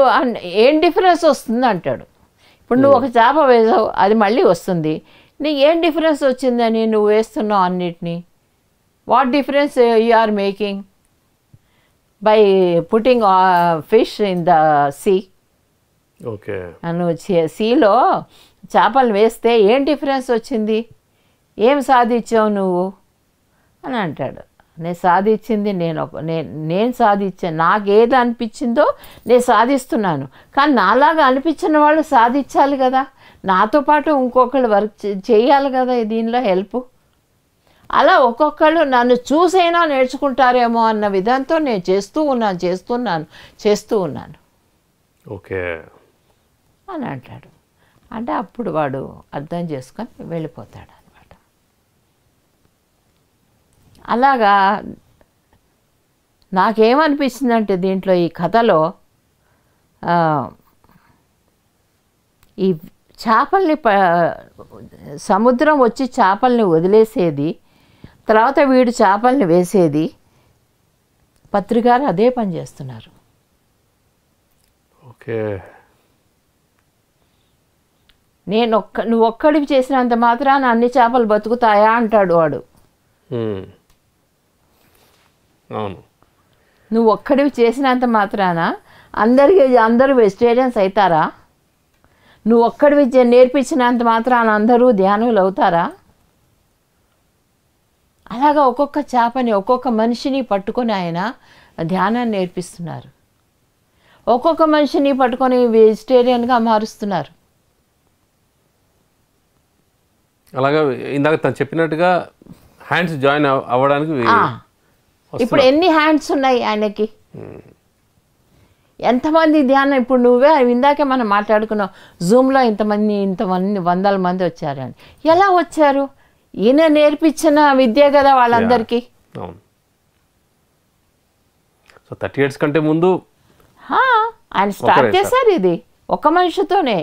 ఏం డిఫరెన్స్ వస్తుంది అంటాడు. ఇప్పుడు నువ్వు ఒక చేప వేసావు, అది మళ్ళీ వస్తుంది, నీకు ఏం డిఫరెన్స్ వచ్చిందని నువ్వు వేస్తున్నావు అన్నిటినీ, what difference you are making by putting fish in the sea. Okay, నువ్వు సీలో చేపలు వేస్తే ఏం డిఫరెన్స్ వచ్చింది, ఏం సాధించావు నువ్వు అని అంటాడు. నేను సాధించింది నేను నేను నేను సాధించాను, నాకు ఏది అనిపించిందో నేను సాధిస్తున్నాను, కానీ నాలాగా అనిపించిన వాళ్ళు సాధించాలి కదా, నాతో పాటు ఇంకొకళ్ళు వర్క్ చేయాలి కదా దీనిలో హెల్ప్, అలా ఒక్కొక్కళ్ళు నన్ను చూసైనా నేర్చుకుంటారేమో అన్న విధంతో నేను చేస్తూ ఉన్నాను చేస్తున్నాను చేస్తూ ఉన్నాను ఓకే అని అంటాడు. అంటే అప్పుడు వాడు అర్థం చేసుకొని వెళ్ళిపోతాడు అన్నమాట. అలాగా నాకేమనిపిస్తుందంటే దీంట్లో ఈ కథలో ఈ చేపల్ని ప సముద్రం వచ్చి చేపల్ని వదిలేసేది, తర్వాత వీడు చేపల్ని వేసేది, పత్రికారు అదే పని చేస్తున్నారు. ఓకే, నేను ఒక్క నువ్వు ఒక్కడివి చేసినంత మాత్రాన అన్ని చేపలు బతుకుతాయా అంటాడు వాడు. అవును, నువ్వు ఒక్కడివి చేసినంత మాత్రాన అందరికీ అందరూ వెజిటేరియన్స్ అవుతారా, నువ్వు ఒక్కడివి నేర్పించినంత మాత్రాన అందరూ ధ్యానులు అవుతారా. అలాగా ఒక్కొక్క చేపని ఒక్కొక్క మనిషిని పట్టుకొని ఆయన ధ్యానాన్ని నేర్పిస్తున్నారు, ఒక్కొక్క మనిషిని పట్టుకొని వెజిటేరియన్గా మారుస్తున్నారు. అలాగా ఇందాక తను చెప్పినట్టుగా హ్యాండ్స్ జాయిన్ అవ్వడానికి ఇప్పుడు ఎన్ని హ్యాండ్స్ ఉన్నాయి ఆయనకి, ఎంతమంది ధ్యానం. ఇప్పుడు నువ్వే ఇందాకే మనం మాట్లాడుకున్నావు జూమ్లో ఇంతమంది ఇంతమంది వందల మంది వచ్చారని, ఎలా వచ్చారు, ఈయన నేర్పించిన విద్య కదా వాళ్ళందరికీ. సో థర్టీ ఇయర్స్ కంటే ముందు ఆయన స్టార్ట్ చేశారు ఇది, ఒక మనిషితోనే,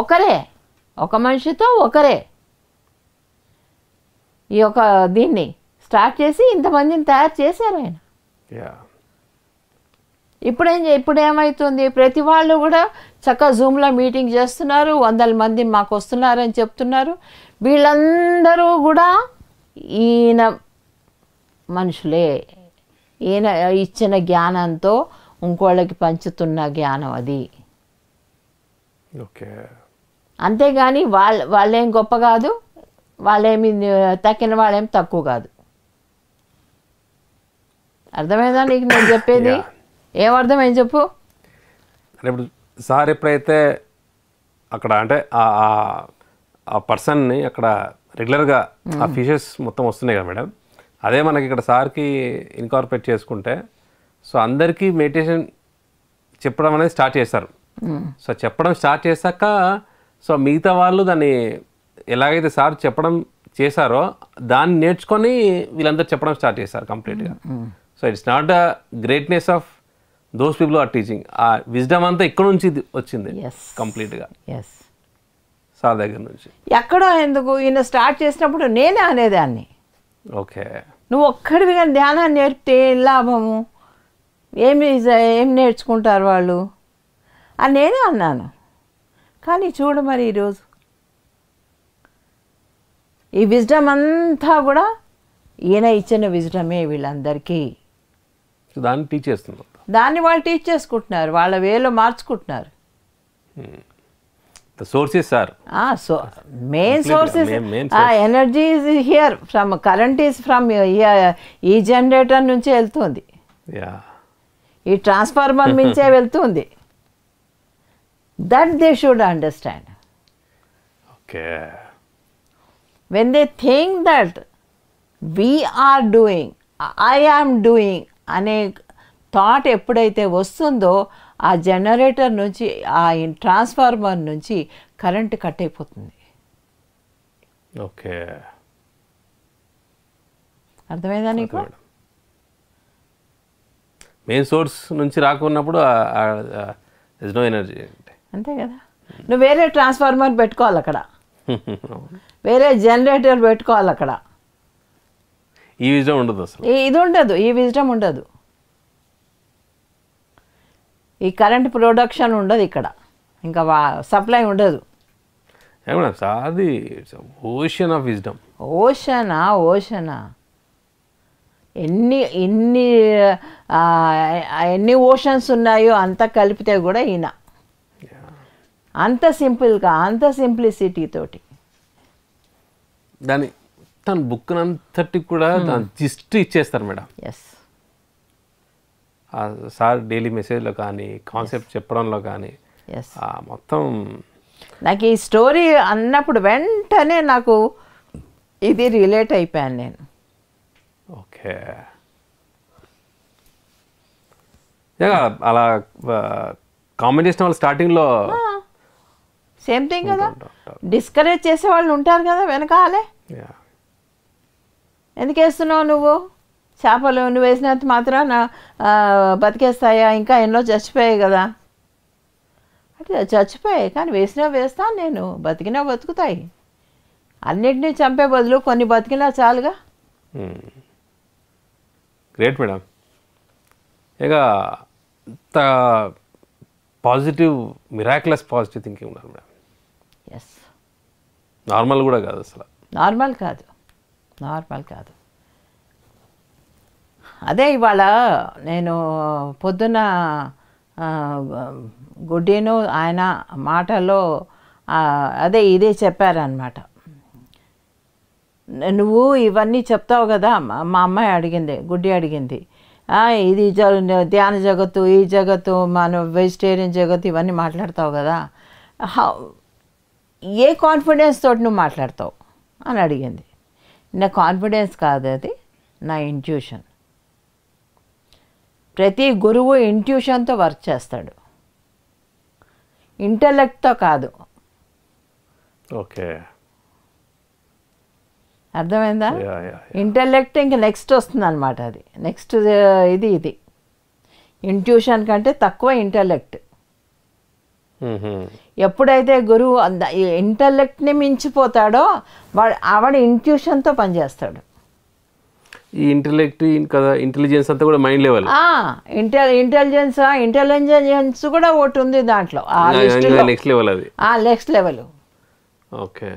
ఒకరే. ఒక మనిషితో ఒకరే ఈ ఒక దీన్ని స్టార్ట్ చేసి ఇంతమందిని తయారు చేశారు ఆయన. ఇప్పుడేం ఇప్పుడేమవుతుంది ప్రతి వాళ్ళు కూడా చక్క జూమ్లో మీటింగ్ చేస్తున్నారు, వందల మంది మాకు వస్తున్నారని చెప్తున్నారు. వీళ్ళందరూ కూడా ఈయన మనుషులే, ఈయన ఇచ్చిన జ్ఞానంతో ఇంకోళ్ళకి పంచుతున్న జ్ఞానం అది. ఓకే, అంతేగాని వాళ్ళ వాళ్ళేం గొప్ప కాదు, వాళ్ళేమి తక్కిన వాళ్ళేం తక్కువ కాదు. అర్థమైందా నీకు నేను చెప్పేది? ఏమర్థం ఏం చెప్పు. అంటే ఇప్పుడు సార్ ఎప్పుడైతే అక్కడ అంటే ఆ పర్సన్ని అక్కడ రెగ్యులర్గా ఆ ఫిషెస్ మొత్తం వస్తున్నాయి కదా మేడం, అదే మనకి ఇక్కడ సార్కి ఇన్కార్పొరేట్ చేసుకుంటే సో అందరికీ మెడిటేషన్ చెప్పడం అనేది స్టార్ట్ చేస్తారు. సో చెప్పడం స్టార్ట్ చేశాక సో మిగతా వాళ్ళు దాన్ని ఎలాగైతే సార్ చెప్పడం చేశారో దాన్ని నేర్చుకొని వీళ్ళందరూ చెప్పడం స్టార్ట్ చేశారు కంప్లీట్గా. So it's not the greatness of those people are teaching, ఆ విజ్డమ్ అంతా ఇక్కడ నుంచి వచ్చింది కంప్లీట్గా సార్ దగ్గర నుంచి. ఎక్కడో ఎందుకు ఈయన స్టార్ట్ చేసినప్పుడు నేనే అనేదాన్ని, ఓకే నువ్వు ఒక్కడివి కానీ ధ్యానాన్ని నేర్పితే ఏం లాభము, ఏమి ఏం నేర్చుకుంటారు వాళ్ళు అని నేనే అన్నాను. కానీ చూడు మరి ఈరోజు ఈ విజ్డమ్ అంతా కూడా ఈయన ఇచ్చిన విజ్డమే వీళ్ళందరికీ, దాన్ని టీచ్ చేస్తున్నారు, దాన్ని వాళ్ళు టీచ్ చేసుకుంటున్నారు, వాళ్ళ వేలో మార్చుకుంటున్నారు. Sources sir so main sources energy is here from current is from ఈ జనరేటర్ నుంచే వెళ్తుంది, ఈ ట్రాన్స్ఫార్మర్ నుంచే వెళ్తుంది. That they should understand. Okay. When they think that we are doing, I am doing, ane thought eppudaithe vastundo aa generator nunchi aa transformer nunchi current cut ayipothundi. Okay. అర్థమైందా నీకు? Main source నుంచి రాకున్నప్పుడు there is no energy. అంతే కదా, నువ్వు వేరే transformer పెట్టుకోవాలి, అక్కడ వేరే జనరేటర్ పెట్టుకోవాలి, అక్కడ ఈ విజ్డమ్ ఉండదు అసలు, ఇది ఉండదు, ఈ విజ్డమ్ ఉండదు, ఈ కరెంట్ ప్రొడక్షన్ ఉండదు ఇక్కడ, ఇంకా సప్లై ఉండదు. అది ఓషన్ ఆఫ్ విజ్డమ్, ఓషనా ఓషనా ఎన్ని ఎన్ని ఎన్ని ఓషన్స్ ఉన్నాయో అంత కలిపితే కూడా ఈయన అంత సింపుల్గా అంత సింప్లిసిటీ తోటి దాని తన బుక్ అంతటి కూడా దాని జిస్ట్ ఇచ్చేస్తారు మేడం. ఎస్, సార్ డైలీ మెసేజ్లో కానీ కాన్సెప్ట్ చెప్పడంలో కానీ మొత్తం నాకు ఈ స్టోరీ అన్నప్పుడు వెంటనే నాకు ఇది రిలేట్ అయిపోయాను నేను. ఓకే, అలా కామెంట్ చేసిన వాళ్ళు స్టార్టింగ్లో సేమ్ థింగ్ కదా, డిస్కరేజ్ చేసే వాళ్ళు ఉంటారు కదా వెనకాలే, ఎందుకు వేస్తున్నావు నువ్వు చేపలు, నువ్వు వేసినంత మాత్రం బతికేస్తాయా, ఇంకా ఎన్నో చచ్చిపోయాయి కదా అంటే చచ్చిపోయాయి, కానీ వేసినా వేస్తాను నేను, బతికినా బతుకుతాయి, అన్నిటినీ చంపే బదులు కొన్ని బతికినా చాలుగా. గ్రేట్ మేడం, ఇక అంత పాజిటివ్ మిరాక్యులస్ పాజిటివ్ థింకింగ్ ఉన్నారు మేడం. ఎస్, నార్మల్ కూడా కాదు అసలు, నార్మల్ కాదు, నార్మల్ కాదు. అదే ఇవాళ నేను పొద్దున్న గుడ్డీను ఆయన మాటలో అదే ఇదే చెప్పారనమాట. నువ్వు ఇవన్నీ చెప్తావు కదా, మా అమ్మాయి అడిగింది, గుడ్డి అడిగింది, ఇది జ ధ్యాన జగత్తు, ఈ జగత్తు, మన వెజిటేరియన్ జగత్తు, ఇవన్నీ మాట్లాడతావు కదా, ఏ కాన్ఫిడెన్స్ తోటి నువ్వు మాట్లాడతావు అని అడిగింది. నా కాన్ఫిడెన్స్ కాదు అది, నా ఇంట్యూషన్. ప్రతి గురువు ఇంట్యూషన్తో వర్క్ చేస్తాడు, ఇంటలెక్ట్తో కాదు. ఓకే, అర్థమైందా? ఇంటలెక్ట్ ఇంక నెక్స్ట్ వస్తుంది అనమాట, అది నెక్స్ట్ ఇది ఇది ఇంట్యూషన్ కంటే తక్కువ ఇంటలెక్ట్. ఎప్పుడైతే గురువు ఇంటెలెక్ట్ ని మించిపోతాడో వాడు ఆవడ ఇంట్యూషన్ తో పని చేస్తాడు. ఈ ఇంటెలెక్ట్ కదా ఇంటెలిజెన్స్ అంతా కూడా మైండ్ లెవెల్ ఆ ఇంటెలిజెన్స్ ఆ ఇంటెలిజెన్స్ కూడా ఒకటి ఉంది దాంట్లో ఆ నెక్స్ట్ లెవెల్ అది ఆ నెక్స్ట్ లెవెల్. ఓకే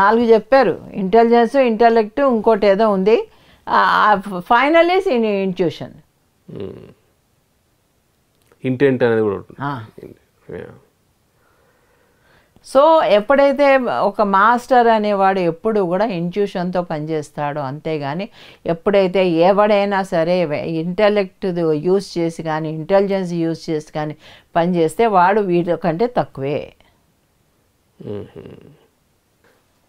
నాలుగు చెప్పారు ఇంటెలిజెన్స్ ఇంటెలెక్ట్ ఇంకోటి ఏదో ఉంది ఫైనల్ ఇస్ ఇంట్యూషన్ ఇంటెంట్ అనేది కూడా ఉంటుంది. సో ఎప్పుడైతే ఒక మాస్టర్ అనేవాడు ఎప్పుడు కూడా ఇంట్యూషన్తో పనిచేస్తాడో అంతేగాని ఎప్పుడైతే ఎవడైనా సరే ఇంటెలెక్ట్ యూజ్ చేసి కానీ ఇంటెలిజెన్స్ యూజ్ చేసి కానీ పనిచేస్తే వాడు వీటి కంటే తక్కువే.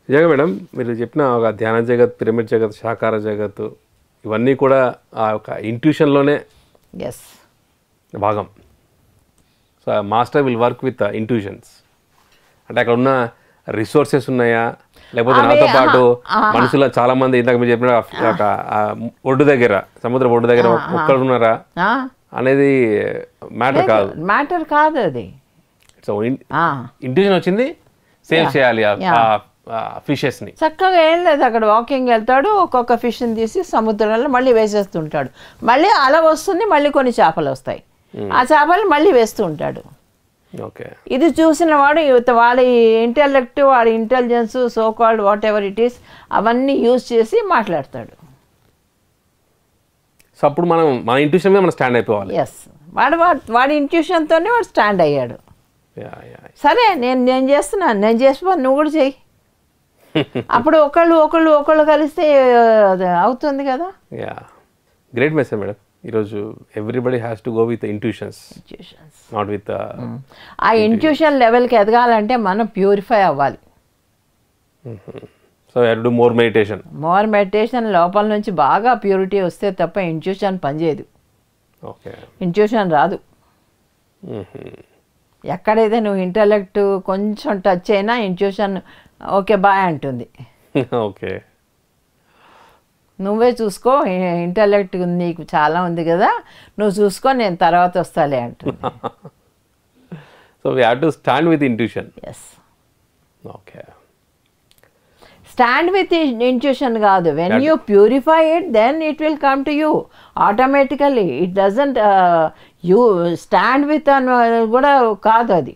నిజంగా మేడం మీరు చెప్పిన ఒక ధ్యాన జగత్, పిరమిడ్ జగత్, శాకార జగత్ ఇవన్నీ కూడా ఆ యొక్క ఇంట్యూషన్లోనే ఎస్ భాగం. So master will work with intuitions అంటే అక్కడ ఉన్న రిసోర్సెస్ ఉన్నాయా లేకపోతే నాతో పాటు మనుషుల చాలా మంది ఇందాక మీరు చెప్పిన ఒడ్డు దగ్గర సముద్ర ఒడ్డు దగ్గర ఒక్కరు ఉన్నారా అనేది మ్యాటర్ కాదు మ్యాటర్ కాదు అది. సో ఇంట్యూషన్ వచ్చింది సేవ్ చేయాలి ఫిషెస్ ని చక్కగా ఏం లేదు అక్కడ వాకింగ్ వెళ్తాడు ఒక్కొక్క ఫిష్ని తీసి సముద్రంలో మళ్ళీ వేసేస్తుంటాడు మళ్ళీ అలా వస్తుంది మళ్ళీ కొన్ని చేపలు వస్తాయి ఆ చేపలు మళ్ళీ వేస్తూ ఉంటాడు. ఇది చూసిన వాడు వాళ్ళ ఇంటెలెక్ట్ వాళ్ళ intelligence so called whatever it is అవన్నీ యూజ్ చేసి మాట్లాడతాడు. సో అప్పుడు మనం మన ఇంట్యూషన్ మీద మనం స్టాండ్ అయిపోవాలి. ఎస్ వాడు వాడి ఇంట్యూషన్తోనే వాడు స్టాండ్ అయ్యాడు. సరే నేను నేను చేస్తున్నాను నేను చేసిపోను నువ్వు కూడా చెయ్యి అప్పుడు ఒకళ్ళు ఒకళ్ళు ఒకళ్ళు కలిస్తే అవుతుంది కదా. Yeah great message madam. ఈరోజు everybody has to go with intuitions not with ఆ ఇంట్యూషన్ లెవెల్కి ఎదగాలంటే మనం ప్యూరిఫై అవ్వాలి. So you have to do more meditation more meditation లోపల నుంచి బాగా ప్యూరిటీ వస్తే తప్ప ఇంట్యూషన్ పనిచేయదు. ఓకే ఇంట్యూషన్ రాదు. ఎక్కడైతే నువ్వు ఇంటెలెక్ట్ కొంచెం టచ్ అయినా ఇంట్యూషన్ ఓకే బాయ్ అంటుంది. ఓకే నువ్వే చూసుకో ఇంటెలెక్ట్ నీకు చాలా ఉంది కదా నువ్వు చూసుకో నేను తర్వాత వస్తాలే అంటుంది. So we have to stand with intuition. yes okay stand with intuition కాదు when you purify it then it will come to you automatically it doesn't uh, you stand with an కూడా కాదు అది.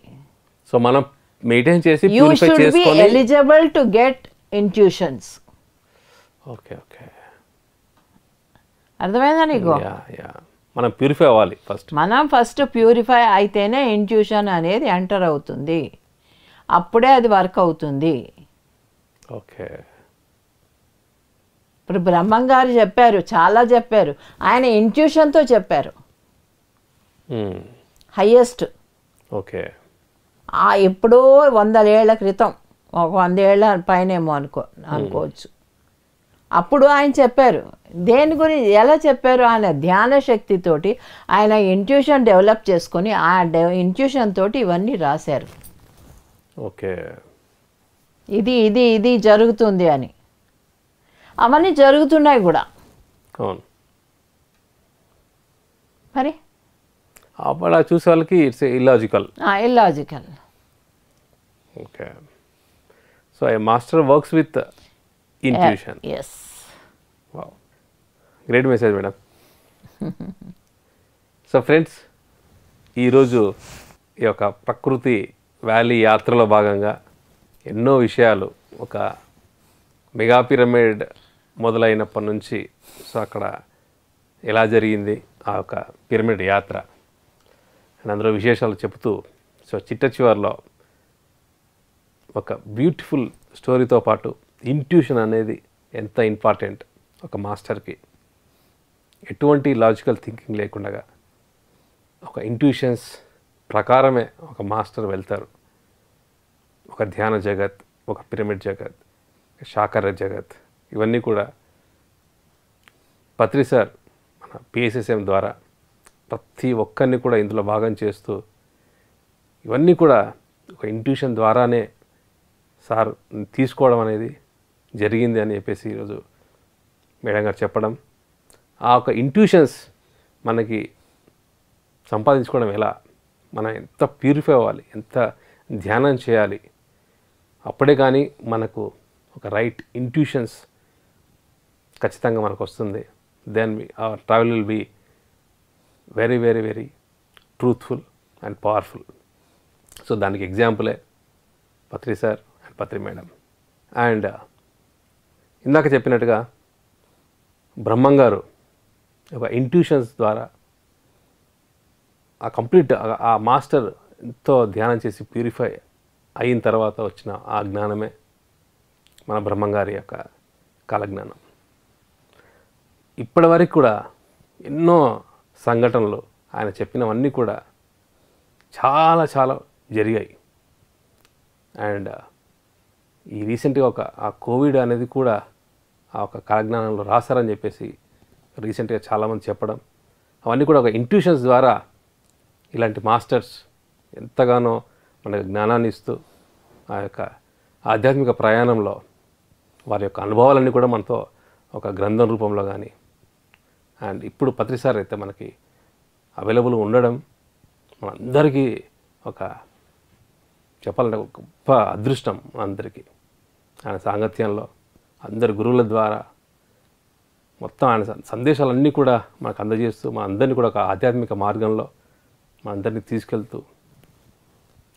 సో మనం maintain చేసి purify చేసుకోవాలి. You should be eligible to get intuitions. Okay okay అర్థమైందా నీకు? Yeah yeah మనం purify అవ్వాలి ఫస్ట్ మనం ఫస్ట్ ప్యూరిఫై అయితేనే ఇంట్యూషన్ అనేది ఎంటర్ అవుతుంది అప్పుడే అది వర్క్ అవుతుంది. ఓకే ఇప్పుడు బ్రహ్మం గారు చెప్పారు చాలా చెప్పారు ఆయన ఇంట్యూషన్తో చెప్పారు హైయెస్ట్. ఓకే ఆ ఎప్పుడో వందలేళ్ల క్రితం ఒక వందేళ్ల పైనేమో అనుకో అనుకోవచ్చు అప్పుడు ఆయన చెప్పారు దేని గురించి ఎలా చెప్పారు ఆయన ధ్యాన శక్తితోటి ఆయన ఇంట్యూషన్ డెవలప్ చేసుకొని ఆ ఇంట్యూషన్ తోటి ఇవన్నీ రాశారు. ఓకే ఇది ఇది ఇది జరుగుతుంది అని అవన్నీ జరుగుతున్నాయి కూడా. అవును మరి అప్పుడు చూసే వాళ్ళకి it's illogical illogical. Okay so a master works with intuition. Yes wow great message madam. So friends ఈరోజు ఈ యొక్క ప్రకృతి వ్యాలీ యాత్రలో భాగంగా ఎన్నో విషయాలు ఒక మెగా పిరమిడ్ మొదలైనప్పటి నుంచి సో అక్కడ ఎలా జరిగింది ఆ యొక్క పిరమిడ్ యాత్ర అండ్ అందులో విశేషాలు చెబుతూ సో చిట్ట చివరిలో ఒక బ్యూటిఫుల్ స్టోరీతో పాటు ఇంట్యూషన్ అనేది ఎంత ఇంపార్టెంట్ ఒక మాస్టర్కి ఎటువంటి లాజికల్ థింకింగ్ లేకుండా ఒక ఇంట్యూషన్స్ ప్రకారమే ఒక మాస్టర్ వెళ్తారు. ఒక ధ్యాన జగత్, ఒక పిరమిడ్ జగత్, శాకార జగత్ ఇవన్నీ కూడా పత్రి సార్ మన పిఎస్ఎస్ఎం ద్వారా ప్రతి ఒక్కరిని కూడా ఇందులో భాగం చేస్తూ ఇవన్నీ కూడా ఒక ఇంట్యూషన్ ద్వారానే సార్ తీసుకోవడం అనేది జరిగింది అని చెప్పేసి ఈరోజు మేడం గారు చెప్పడం ఆ ఒక ఇంట్యూషన్స్ మనకి సంపాదించుకోవడం ఎలా మనం ఎంత ప్యూరిఫై అవ్వాలి, ఎంత ధ్యానం చేయాలి, అప్పుడే కానీ మనకు ఒక రైట్ ఇంట్యూషన్స్ ఖచ్చితంగా మనకు వస్తుంది. Then our travel will be very very very truthful and powerful. So దానికి ఎగ్జాంపులే Patri sir and Patri madam. And ఇందాక చెప్పినట్టుగా బ్రహ్మంగారు ఒక ఇంట్యూషన్స్ ద్వారా ఆ కంప్లీట్ ఆ మాస్టర్ ఎంతో ధ్యానం చేసి ప్యూరిఫై అయిన తర్వాత వచ్చిన ఆ జ్ఞానమే మన బ్రహ్మంగారి యొక్క కాలజ్ఞానం. ఇప్పటి వరకు కూడా ఎన్నో సంఘటనలు ఆయన చెప్పినవన్నీ కూడా చాలా చాలా జరిగాయి. అండ్ ఈ రీసెంట్గా ఒక ఆ కోవిడ్ అనేది కూడా ఆ ఒక కాలజ్ఞానంలో రాశారని చెప్పేసి రీసెంట్గా చాలామంది చెప్పడం, అవన్నీ కూడా ఒక ఇంట్యూషన్స్ ద్వారా ఇలాంటి మాస్టర్స్ ఎంతగానో మనకు జ్ఞానాన్ని ఇస్తూ ఆ యొక్క ఆధ్యాత్మిక ప్రయాణంలో వారి యొక్క అనుభవాలన్నీ కూడా మనతో ఒక గ్రంథం రూపంలో కానీ అండ్ ఇప్పుడు పత్రి సార్ అయితే మనకి అవైలబుల్ ఉండడం మనందరికీ ఒక చెప్పాలంటే ఒక గొప్ప అదృష్టం. అందరికీ ఆయన సాంగత్యంలో అందరి గురువుల ద్వారా మొత్తం ఆయన సందేశాలన్నీ కూడా మనకు అందజేస్తూ మన అందరినీ కూడా ఒక ఆధ్యాత్మిక మార్గంలో మనందరినీ తీసుకెళ్తూ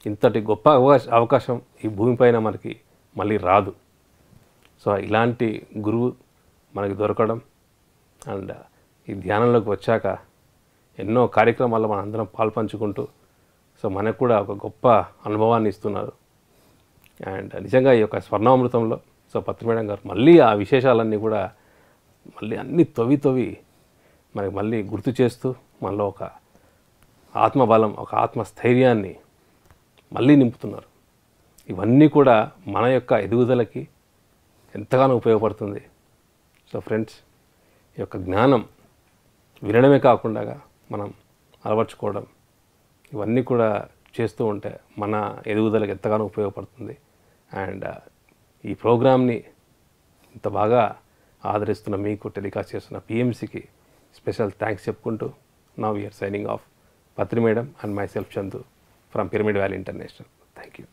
ఇంతటి గొప్ప అవకాశ అవకాశం ఈ భూమిపైన మనకి మళ్ళీ రాదు. సో ఇలాంటి గురువు మనకి దొరకడం అండ్ ఈ ధ్యానంలోకి వచ్చాక ఎన్నో కార్యక్రమాల్లో మన అందరం పాల్పంచుకుంటూ సో మనకు కూడా ఒక గొప్ప అనుభవాన్ని ఇస్తున్నారు. అండ్ నిజంగా ఈ యొక్క స్వర్ణామృతంలో సో పత్రి మేడం గారు మళ్ళీ ఆ విశేషాలన్నీ కూడా మళ్ళీ అన్నీ తవ్వి తవ్వి మనకి మళ్ళీ గుర్తు చేస్తూ మనలో ఒక ఆత్మబలం, ఒక ఆత్మస్థైర్యాన్ని మళ్ళీ నింపుతున్నారు. ఇవన్నీ కూడా మన యొక్క ఎదుగుదలకి ఎంతగానో ఉపయోగపడుతుంది. సో ఫ్రెండ్స్, ఈ యొక్క జ్ఞానం వినడమే కాకుండా మనం అలవర్చుకోవడం ఇవన్నీ కూడా చేస్తూ ఉంటే మన ఎదుగుదలకు ఎంతగానో ఉపయోగపడుతుంది. అండ్ ఈ ప్రోగ్రామ్ని ఇంత బాగా ఆదరిస్తున్న మీకు, టెలికాస్ట్ చేస్తున్న పిఎంసీకి స్పెషల్ థ్యాంక్స్ చెప్పుకుంటూ now we are signing off. Patri madam and myself Chandu from Pyramid Valley International. Thank you.